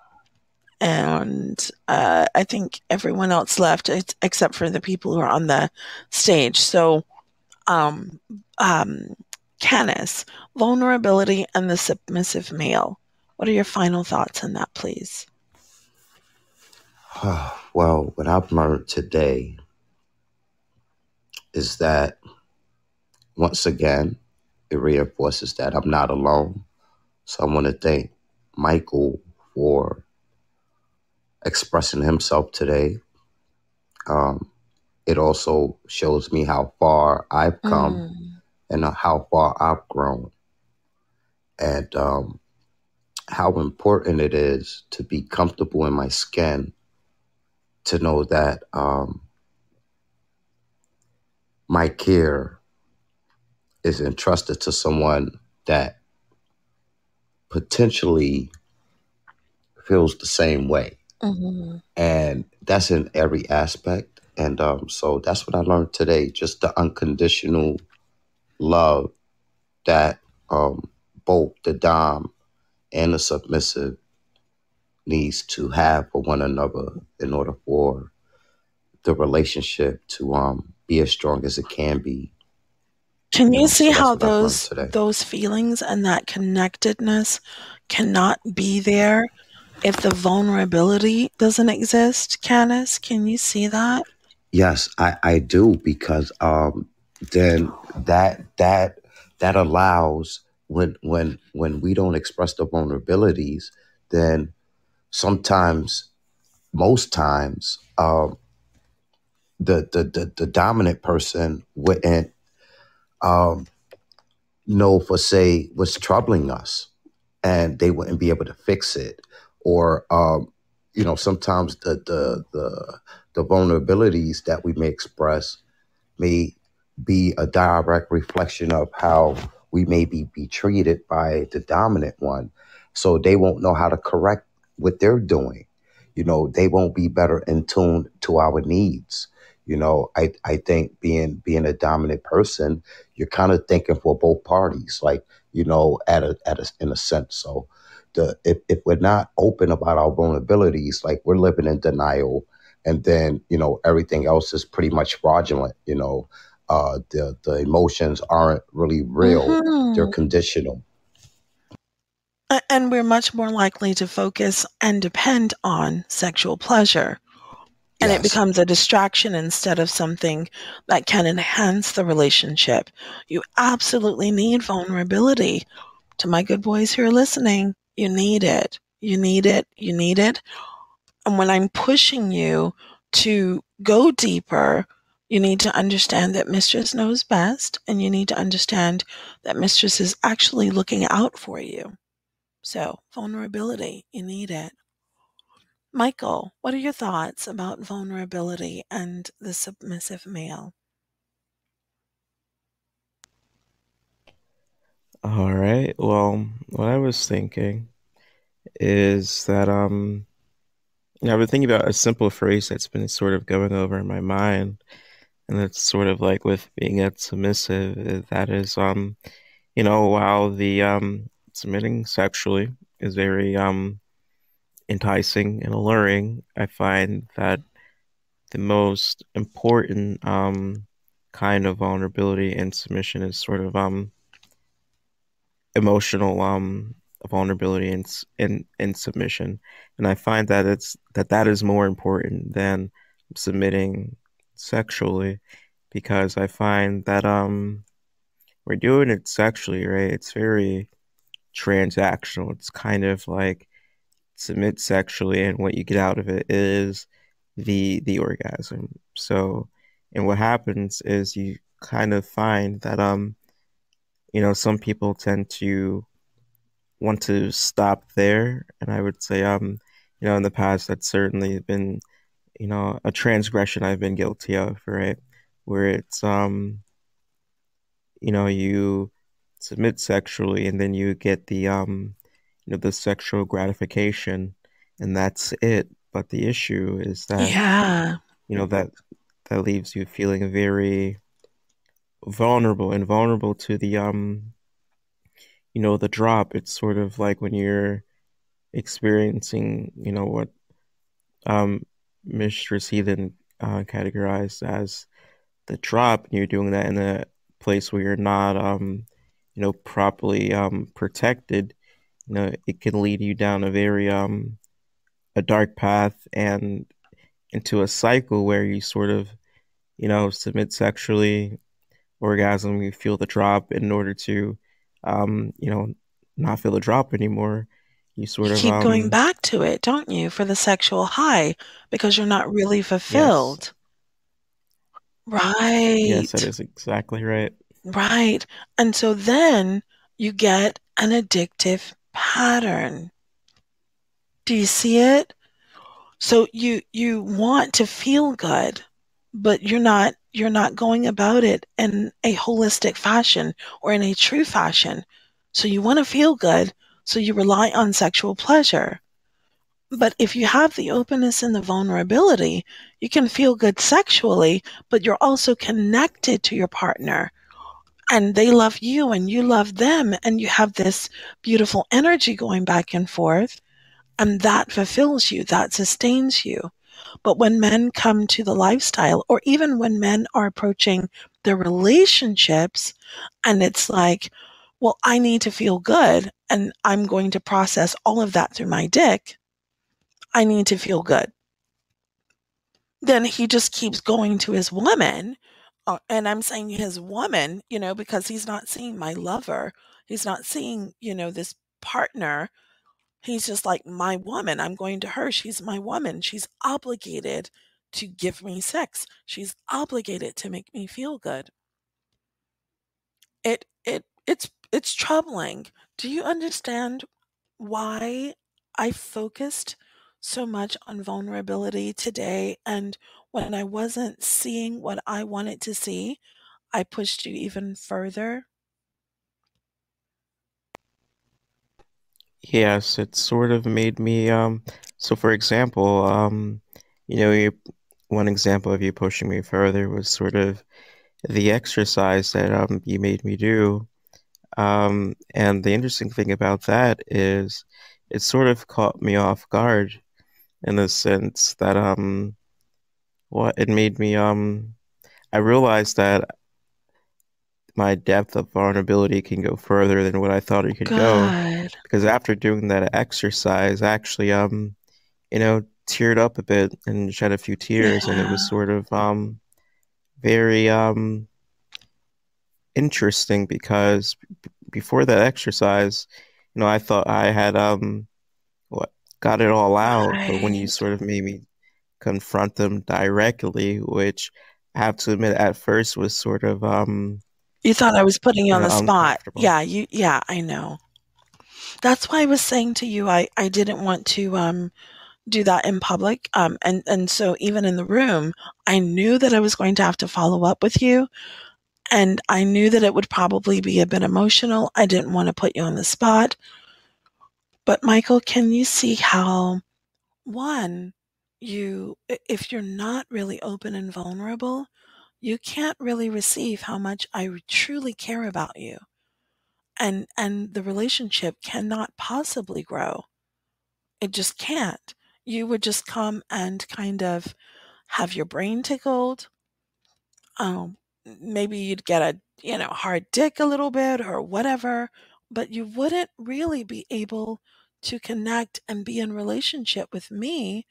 And uh, I think everyone else left except for the people who are on the stage. So, um, um, Canis, vulnerability and the submissive male. What are your final thoughts on that, please? Well, what I've learned today is that, once again, it reinforces that I'm not alone. So I want to thank Michael for expressing himself today. Um, it also shows me how far I've come mm. and how far I've grown, and um, how important it is to be comfortable in my skin, to know that um, my care is entrusted to someone that potentially feels the same way. Mm-hmm. And that's in every aspect. And um, so that's what I learned today, just the unconditional love that um, both the dom and the submissive needs to have for one another in order for the relationship to um, be as strong as it can be. Can you, you know, see so how those those feelings and that connectedness cannot be there if the vulnerability doesn't exist, Canis? Can you see that? Yes, I, I do, because um, then that that that allows, when when when we don't express the vulnerabilities, then sometimes, most times, um, the, the the the dominant person wouldn't um, know for, say, what's troubling us, and they wouldn't be able to fix it. Or, um, you know, sometimes the, the the the vulnerabilities that we may express may be a direct reflection of how we may be, be treated by the dominant one. So they won't know how to correct what they're doing. You know, they won't be better in tune to our needs. You know, I, I think being being a dominant person, you're kind of thinking for both parties, like, you know, at a, at a, in a sense. So The, if, if we're not open about our vulnerabilities, like, we're living in denial, and then, you know, everything else is pretty much fraudulent. You know, uh, the, the emotions aren't really real. Mm-hmm. They're conditional. And we're much more likely to focus and depend on sexual pleasure. And yes. It becomes a distraction instead of something that can enhance the relationship. You absolutely need vulnerability. To my good boys who are listening, you need it. You need it. You need it. And when I'm pushing you to go deeper, you need to understand that Mistress knows best, and you need to understand that Mistress is actually looking out for you. So, vulnerability, you need it. Michael, what are your thoughts about vulnerability and the submissive male? All right. Well, what I was thinking is that um, I've been thinking about a simple phrase that's been sort of going over in my mind, and that's sort of like with being a submissive. That is, um, you know, while the um, submitting sexually is very um, enticing and alluring, I find that the most important um, kind of vulnerability and submission is sort of um. emotional um vulnerability and and and submission, and I find that it's that that is more important than submitting sexually, because I find that um we're doing it sexually, right? It's very transactional. It's kind of like submit sexually, and what you get out of it is the the orgasm. So, and what happens is you kind of find that um you know, some people tend to want to stop there, and I would say um you know, in the past that's certainly been, you know, a transgression I've been guilty of, right? Where it's, um, you know, you submit sexually and then you get the, um, you know, the sexual gratification, and that's it. But the issue is that, yeah, you know, that, that leaves you feeling very vulnerable and vulnerable to the, um, you know, the drop. It's sort of like when you're experiencing, you know, what, um, Mistress Heathen uh, categorized as the drop, and you're doing that in a place where you're not, um, you know, properly um, protected. You know, it can lead you down a very um, a dark path and into a cycle where you sort of, you know, submit sexually, orgasm, you feel the drop. In order to, um, you know, not feel the drop anymore, you sort of you keep um, going back to it, don't you, for the sexual high, because you're not really fulfilled. Yes. Right. Yes, that is exactly right. Right. And so then you get an addictive pattern. Do you see it? So you you want to feel good, but you're not you're not going about it in a holistic fashion or in a true fashion. So you want to feel good, so you rely on sexual pleasure. But if you have the openness and the vulnerability, you can feel good sexually, but you're also connected to your partner, and they love you and you love them, and you have this beautiful energy going back and forth, and that fulfills you, that sustains you. But when men come to the lifestyle, or even when men are approaching their relationships, and it's like, well, I need to feel good, and I'm going to process all of that through my dick. I need to feel good. Then he just keeps going to his woman, uh, and I'm saying his woman, you know, because he's not seeing my lover. He's not seeing, you know, this partner. He's just like, my woman. I'm going to her. She's my woman. She's obligated to give me sex. She's obligated to make me feel good. It, it, it's, It's troubling. Do you understand why I focused so much on vulnerability today? And when I wasn't seeing what I wanted to see, I pushed you even further. Yes, it sort of made me. Um, so, for example, um, you know, you, one example of you pushing me further was sort of the exercise that um, you made me do. Um, and the interesting thing about that is it sort of caught me off guard in the sense that, um, well, it made me, um, I realized that my depth of vulnerability can go further than what I thought it could God. go. Because after doing that exercise, I actually, um, you know, teared up a bit and shed a few tears, yeah. And it was sort of, um, very, um, interesting, because b before that exercise, you know, I thought I had um what got it all out, right. But when you sort of made me confront them directly, which I have to admit at first was sort of um you thought I was putting you on the spot. Yeah, you yeah, I know. That's why I was saying to you I I didn't want to um do that in public. Um and and so even in the room, I knew that I was going to have to follow up with you. And I knew that it would probably be a bit emotional. I didn't want to put you on the spot. But Michael, can you see how, one, you, if you're not really open and vulnerable, you can't really receive how much I truly care about you. And, and the relationship cannot possibly grow. It just can't. You would just come and kind of have your brain tickled. Um, Maybe you'd get a, you know, hard dick a little bit or whatever, but you wouldn't really be able to connect and be in relationship with me.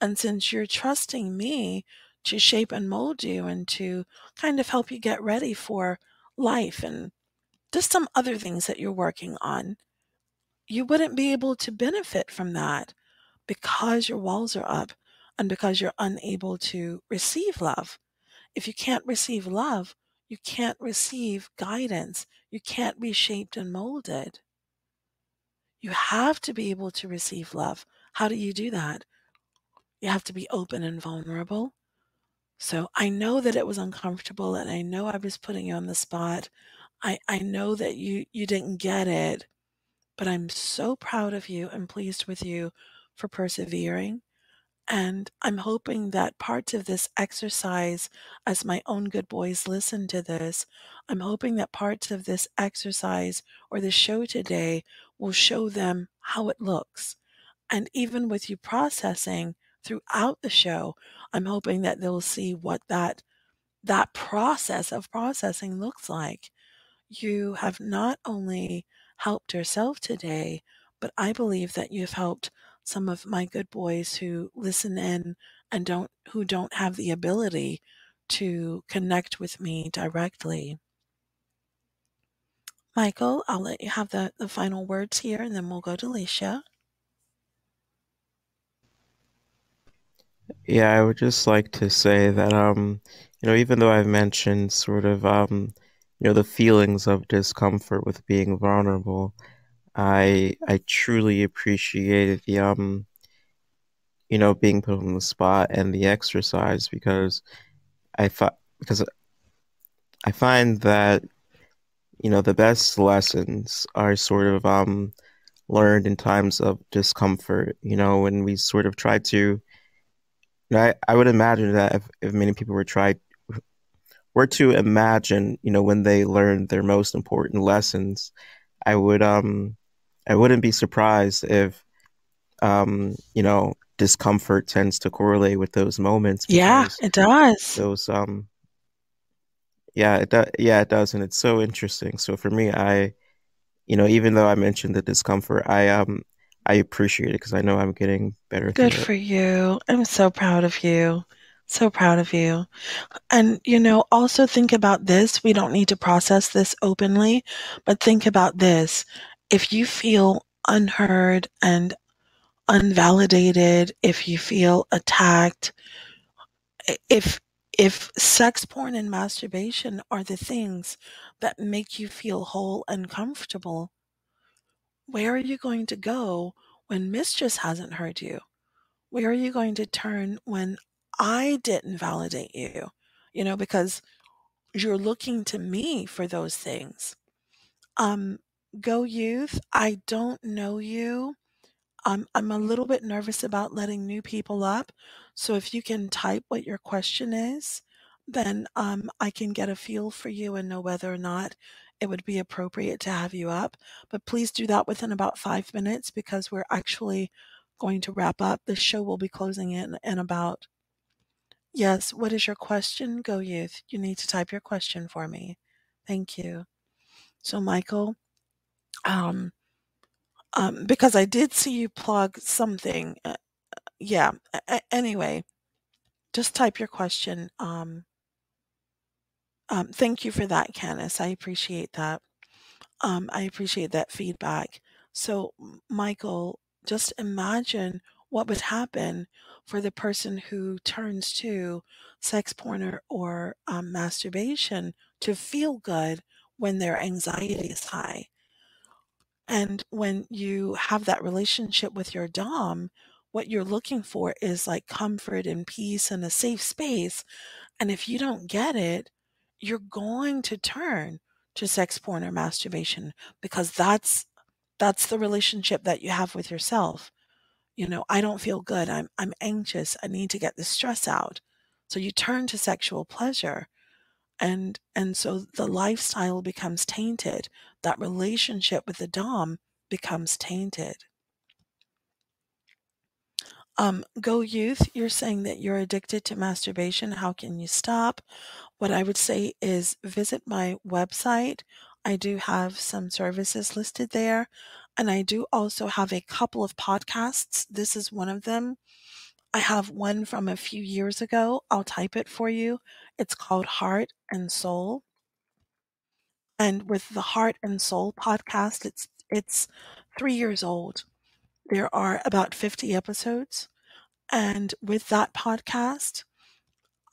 And since you're trusting me to shape and mold you and to kind of help you get ready for life and just some other things that you're working on, you wouldn't be able to benefit from that because your walls are up and because you're unable to receive love. If you can't receive love, you can't receive guidance. You can't be shaped and molded. You have to be able to receive love. How do you do that? You have to be open and vulnerable. So I know that it was uncomfortable, and I know I was putting you on the spot. I, I know that you, you didn't get it, but I'm so proud of you and pleased with you for persevering. And I'm hoping that parts of this exercise, as my own good boys listen to this, I'm hoping that parts of this exercise or the show today will show them how it looks. And even with you processing throughout the show, I'm hoping that they'll see what that, that process of processing looks like. You have not only helped yourself today, but I believe that you've helped some of my good boys who listen in and don't, who don't have the ability to connect with me directly. Michael, I'll let you have the, the final words here, and then we'll go to Leisha. Yeah, I would just like to say that, um, you know, even though I've mentioned sort of, um, you know, the feelings of discomfort with being vulnerable, I I truly appreciated the um you know being put on the spot and the exercise, because I thought because I find that you know the best lessons are sort of um learned in times of discomfort, you know when we sort of try to you know, I I would imagine that if, if many people were tried were to imagine you know when they learned their most important lessons, I would um I wouldn't be surprised if, um, you know, discomfort tends to correlate with those moments. Yeah, it does. Those, um, yeah, it does. Yeah, it does. And it's so interesting. So for me, I, you know, even though I mentioned the discomfort, I, um, I appreciate it because I know I'm getting better. Good for you. I'm so proud of you. So proud of you. And, you know, also think about this. We don't need to process this openly, but think about this. If you feel unheard and unvalidated, if you feel attacked, if if sex, porn, and masturbation are the things that make you feel whole and comfortable, where are you going to go when mistress hasn't heard you? Where are you going to turn when I didn't validate you? You know, because you're looking to me for those things. Um, Go Youth, I don't know you. I'm, I'm a little bit nervous about letting new people up. So if you can type what your question is, then um, I can get a feel for you and know whether or not it would be appropriate to have you up. But please do that within about five minutes because we're actually going to wrap up. The show will be closing in, in about... Yes, what is your question, Go Youth? You need to type your question for me. Thank you. So, Michael... Um, um, because I did see you plug something. Uh, yeah. A anyway, just type your question. Um, um, thank you for that, Canis. I appreciate that. Um, I appreciate that feedback. So, Michael, just imagine what would happen for the person who turns to sex, porn, or, or um, masturbation to feel good when their anxiety is high. And when you have that relationship with your dom, what you're looking for is like comfort and peace and a safe space. And if you don't get it, you're going to turn to sex, porn, or masturbation because that's that's the relationship that you have with yourself. You know, I don't feel good. I'm I'm anxious. I need to get the stress out. So you turn to sexual pleasure. And and so the lifestyle becomes tainted. That relationship with the dom becomes tainted. Um, Go Youth, you're saying that you're addicted to masturbation. How can you stop? What I would say is visit my website. I do have some services listed there. And I do also have a couple of podcasts. This is one of them. I have one from a few years ago. I'll type it for you. It's called Heart and Soul. And with the Heart and Soul podcast, it's it's three years old. There are about fifty episodes. And with that podcast,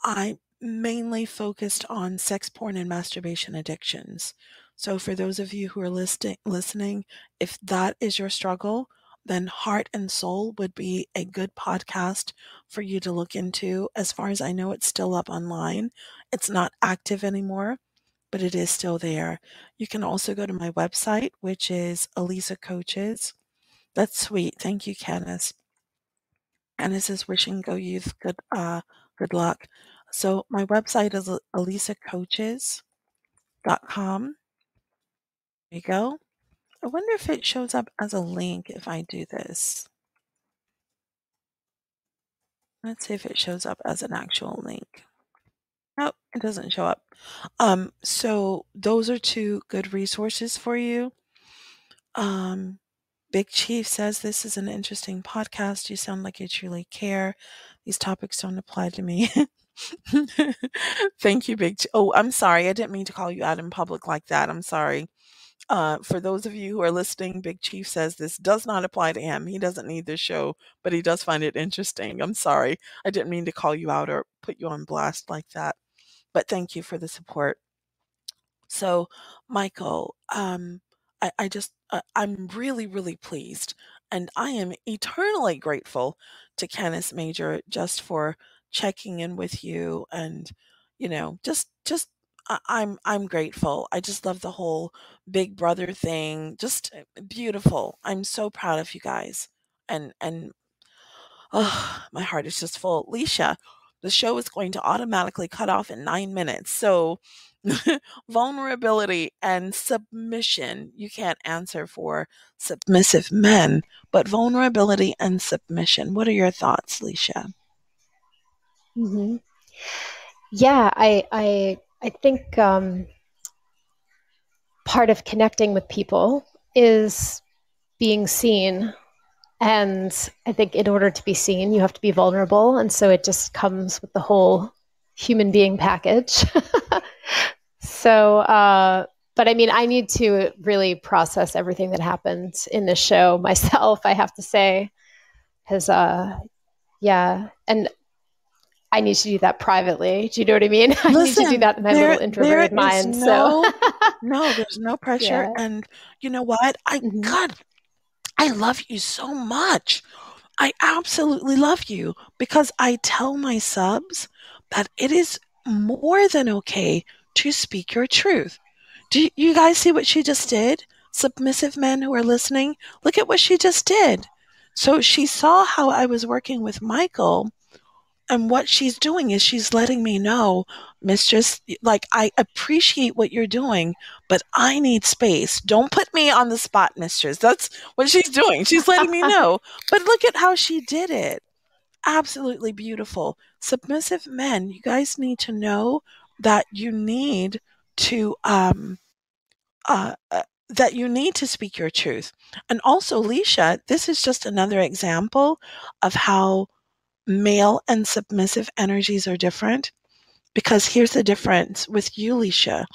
I mainly focused on sex, porn, and masturbation addictions. So for those of you who are listening, listening, if that is your struggle, then Heart and Soul would be a good podcast for you to look into. As far as I know, it's still up online. It's not active anymore, but it is still there. You can also go to my website, which is Alisa Coaches. That's sweet. Thank you, Canis. Canis is wishing Go Youth good, uh, good luck. So my website is alisa coaches dot com. There you go. I wonder if it shows up as a link if I do this. Let's see if it shows up as an actual link. Nope, it doesn't show up. Um, so those are two good resources for you. Um, Big Chief says, this is an interesting podcast. You sound like you truly care. These topics don't apply to me. Thank you, Big Chief. Oh, I'm sorry. I didn't mean to call you out in public like that. I'm sorry. Uh, for those of you who are listening, Big Chief says this does not apply to him. He doesn't need this show, but he does find it interesting. I'm sorry. I didn't mean to call you out or put you on blast like that, but thank you for the support. So, Michael, um, I, I just, uh, I'm really, really pleased, and I am eternally grateful to Canis Major just for checking in with you and, you know, just, just, I'm I'm grateful. I just love the whole Big Brother thing. Just beautiful. I'm so proud of you guys. And and oh, my heart is just full. Leisha, the show is going to automatically cut off in nine minutes. So vulnerability and submission. You can't answer for submissive men, but vulnerability and submission. What are your thoughts, Leisha? Mm-hmm. Yeah, I I I think um, part of connecting with people is being seen. And I think in order to be seen, you have to be vulnerable. And so it just comes with the whole human being package. so, uh, but I mean, I need to really process everything that happened in this show myself, I have to say. Because, uh, yeah. And I need to do that privately. Do you know what I mean? I Listen, need to do that in my there, little introverted mind. No, so. No, there's no pressure. Yeah. And you know what? I mm-hmm. God, I love you so much. I absolutely love you, because I tell my subs that it is more than okay to speak your truth. Do you, you guys see what she just did? Submissive men who are listening, look at what she just did. So she saw how I was working with Michael. And what she's doing is she's letting me know, Mistress, like, I appreciate what you're doing, but I need space. Don't put me on the spot, Mistress. That's what she's doing. She's letting me know. But look at how she did it. Absolutely beautiful. Submissive men, you guys need to know that you need to, um, uh, uh that you need to speak your truth. And also, Leisha, this is just another example of how male and submissive energies are different, because here's the difference with you, Leisha.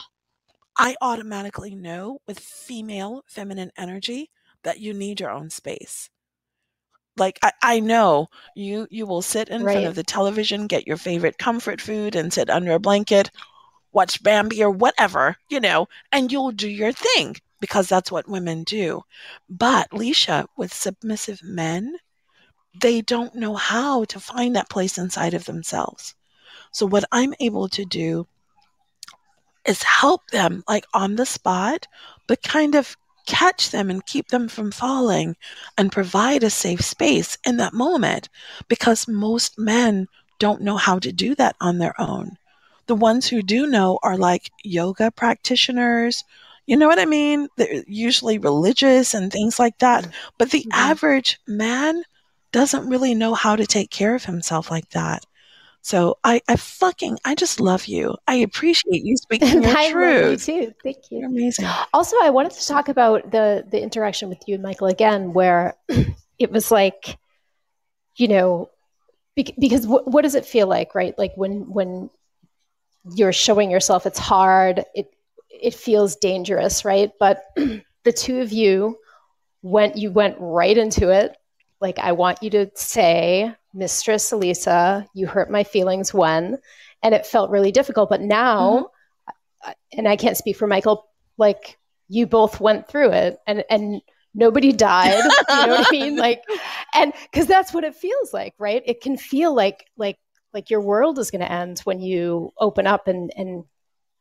I automatically know with female, feminine energy that you need your own space. Like, I, I know you, you will sit in right. front of the television, get your favorite comfort food and sit under a blanket, watch Bambi or whatever, you know, and you'll do your thing because that's what women do. But Leisha, with submissive men, they don't know how to find that place inside of themselves. So what I'm able to do is help them, like, on the spot, but kind of catch them and keep them from falling and provide a safe space in that moment, because most men don't know how to do that on their own. The ones who do know are like yoga practitioners, you know what I mean? They're usually religious and things like that. But the mm-hmm. average man doesn't really know how to take care of himself like that. So I, I fucking, I just love you. I appreciate you speaking your I truth. I love you too. Thank you. You're amazing. Also, I wanted to talk about the the interaction with you and Michael again, where it was like, you know, bec- because w- what does it feel like, right? Like when when you're showing yourself, it's hard. It it feels dangerous, right? But the two of you went, you went right into it. Like, I want you to say, Mistress Alisa, you hurt my feelings when, and it felt really difficult. But now, mm-hmm. and I can't speak for Michael, like, you both went through it and, and nobody died. You know what I mean? Like, and cause that's what it feels like, right? It can feel like, like, like your world is going to end when you open up and, and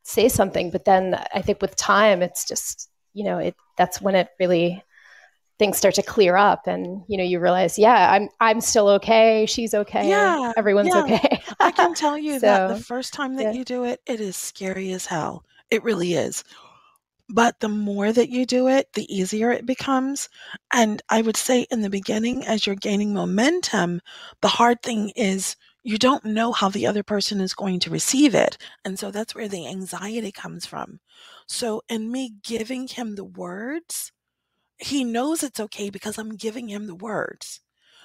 say something. But then I think with time, it's just, you know, it, that's when it really, things start to clear up, and you know, you realize, yeah, I'm I'm still okay, she's okay, yeah, everyone's yeah. okay. I can tell you so, that the first time that yeah. you do it, it is scary as hell. It really is. But the more that you do it, the easier it becomes. And I would say in the beginning, as you're gaining momentum, the hard thing is you don't know how the other person is going to receive it. And so that's where the anxiety comes from. So in me giving him the words, he knows it's okay because I'm giving him the words.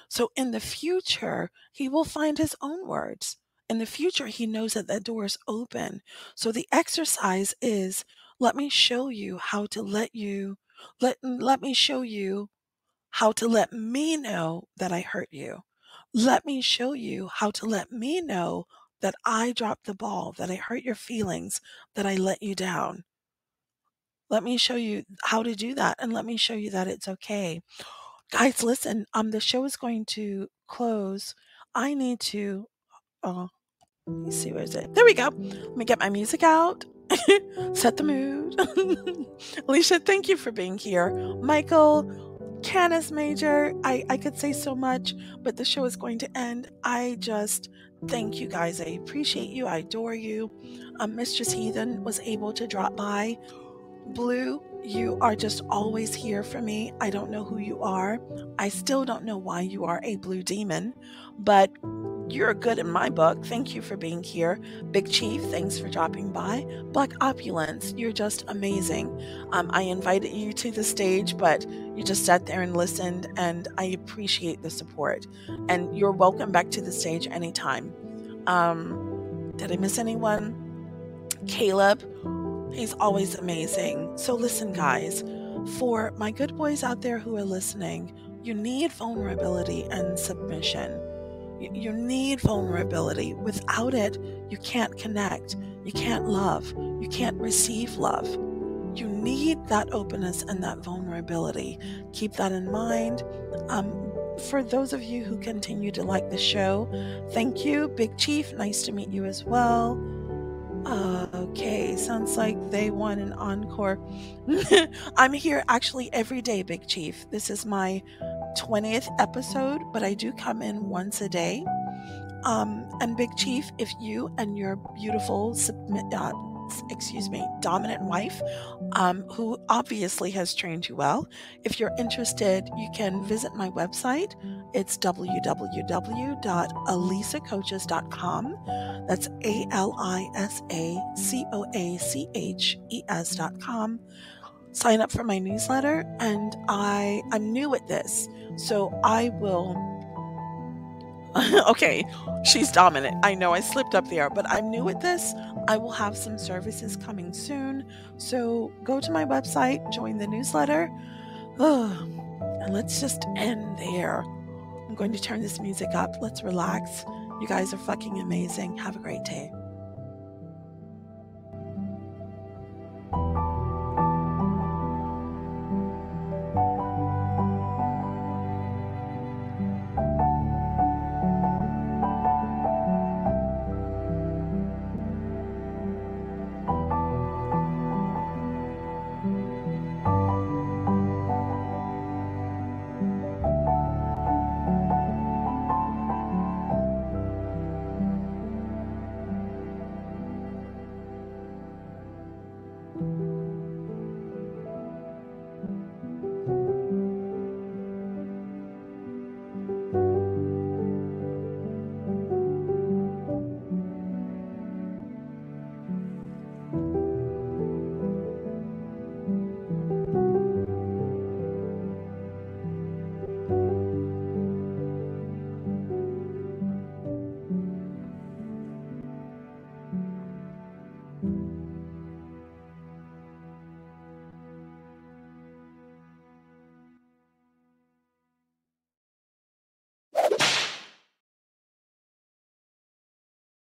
So in the future, he will find his own words. In the future, he knows that that door is open. So the exercise is, let me show you how to let you, let, let me show you how to let me know that I hurt you. Let me show you how to let me know that I dropped the ball, that I hurt your feelings, that I let you down. Let me show you how to do that, and let me show you that it's okay. Guys, listen, um, the show is going to close. I need to, uh, let me see, where is it? There we go. Let me get my music out, set the mood. Leisha, thank you for being here. Michael, Canis Major, I, I could say so much, but the show is going to end. I just... Thank you guys. I appreciate you. I adore you. Um, Mistress Heathen was able to drop by. Blue, you are just always here for me. I don't know who you are. I still don't know why you are a blue demon, but you're good in my book. Thank you for being here. Big Chief, thanks for dropping by. Black Opulence, you're just amazing. Um, I invited you to the stage, but you just sat there and listened, and I appreciate the support. And you're welcome back to the stage anytime. Um, did I miss anyone? Caleb, he's always amazing. So listen, guys, for my good boys out there who are listening, you need vulnerability and submission. You need vulnerability. Without it, you can't connect. You can't love. You can't receive love. You need that openness and that vulnerability. Keep that in mind. Um, for those of you who continue to like the show, thank you. Big Chief, nice to meet you as well. Uh, okay, sounds like they want an encore. I'm here actually every day, Big Chief. This is my twentieth episode, but I do come in once a day. Um, and Big Chief, if you and your beautiful, submit, uh, excuse me, dominant wife, um, who obviously has trained you well, if you're interested, you can visit my website. It's w w w dot alisa coaches dot com. That's A L I S A C O A C H E S dot com. Sign up for my newsletter, and I, I'm new at this, so I will... Okay, she's dominant. I know I slipped up there, but I'm new at this. I will have some services coming soon, so go to my website, join the newsletter, oh, and let's just end there. I'm going to turn this music up. Let's relax. You guys are fucking amazing. Have a great day.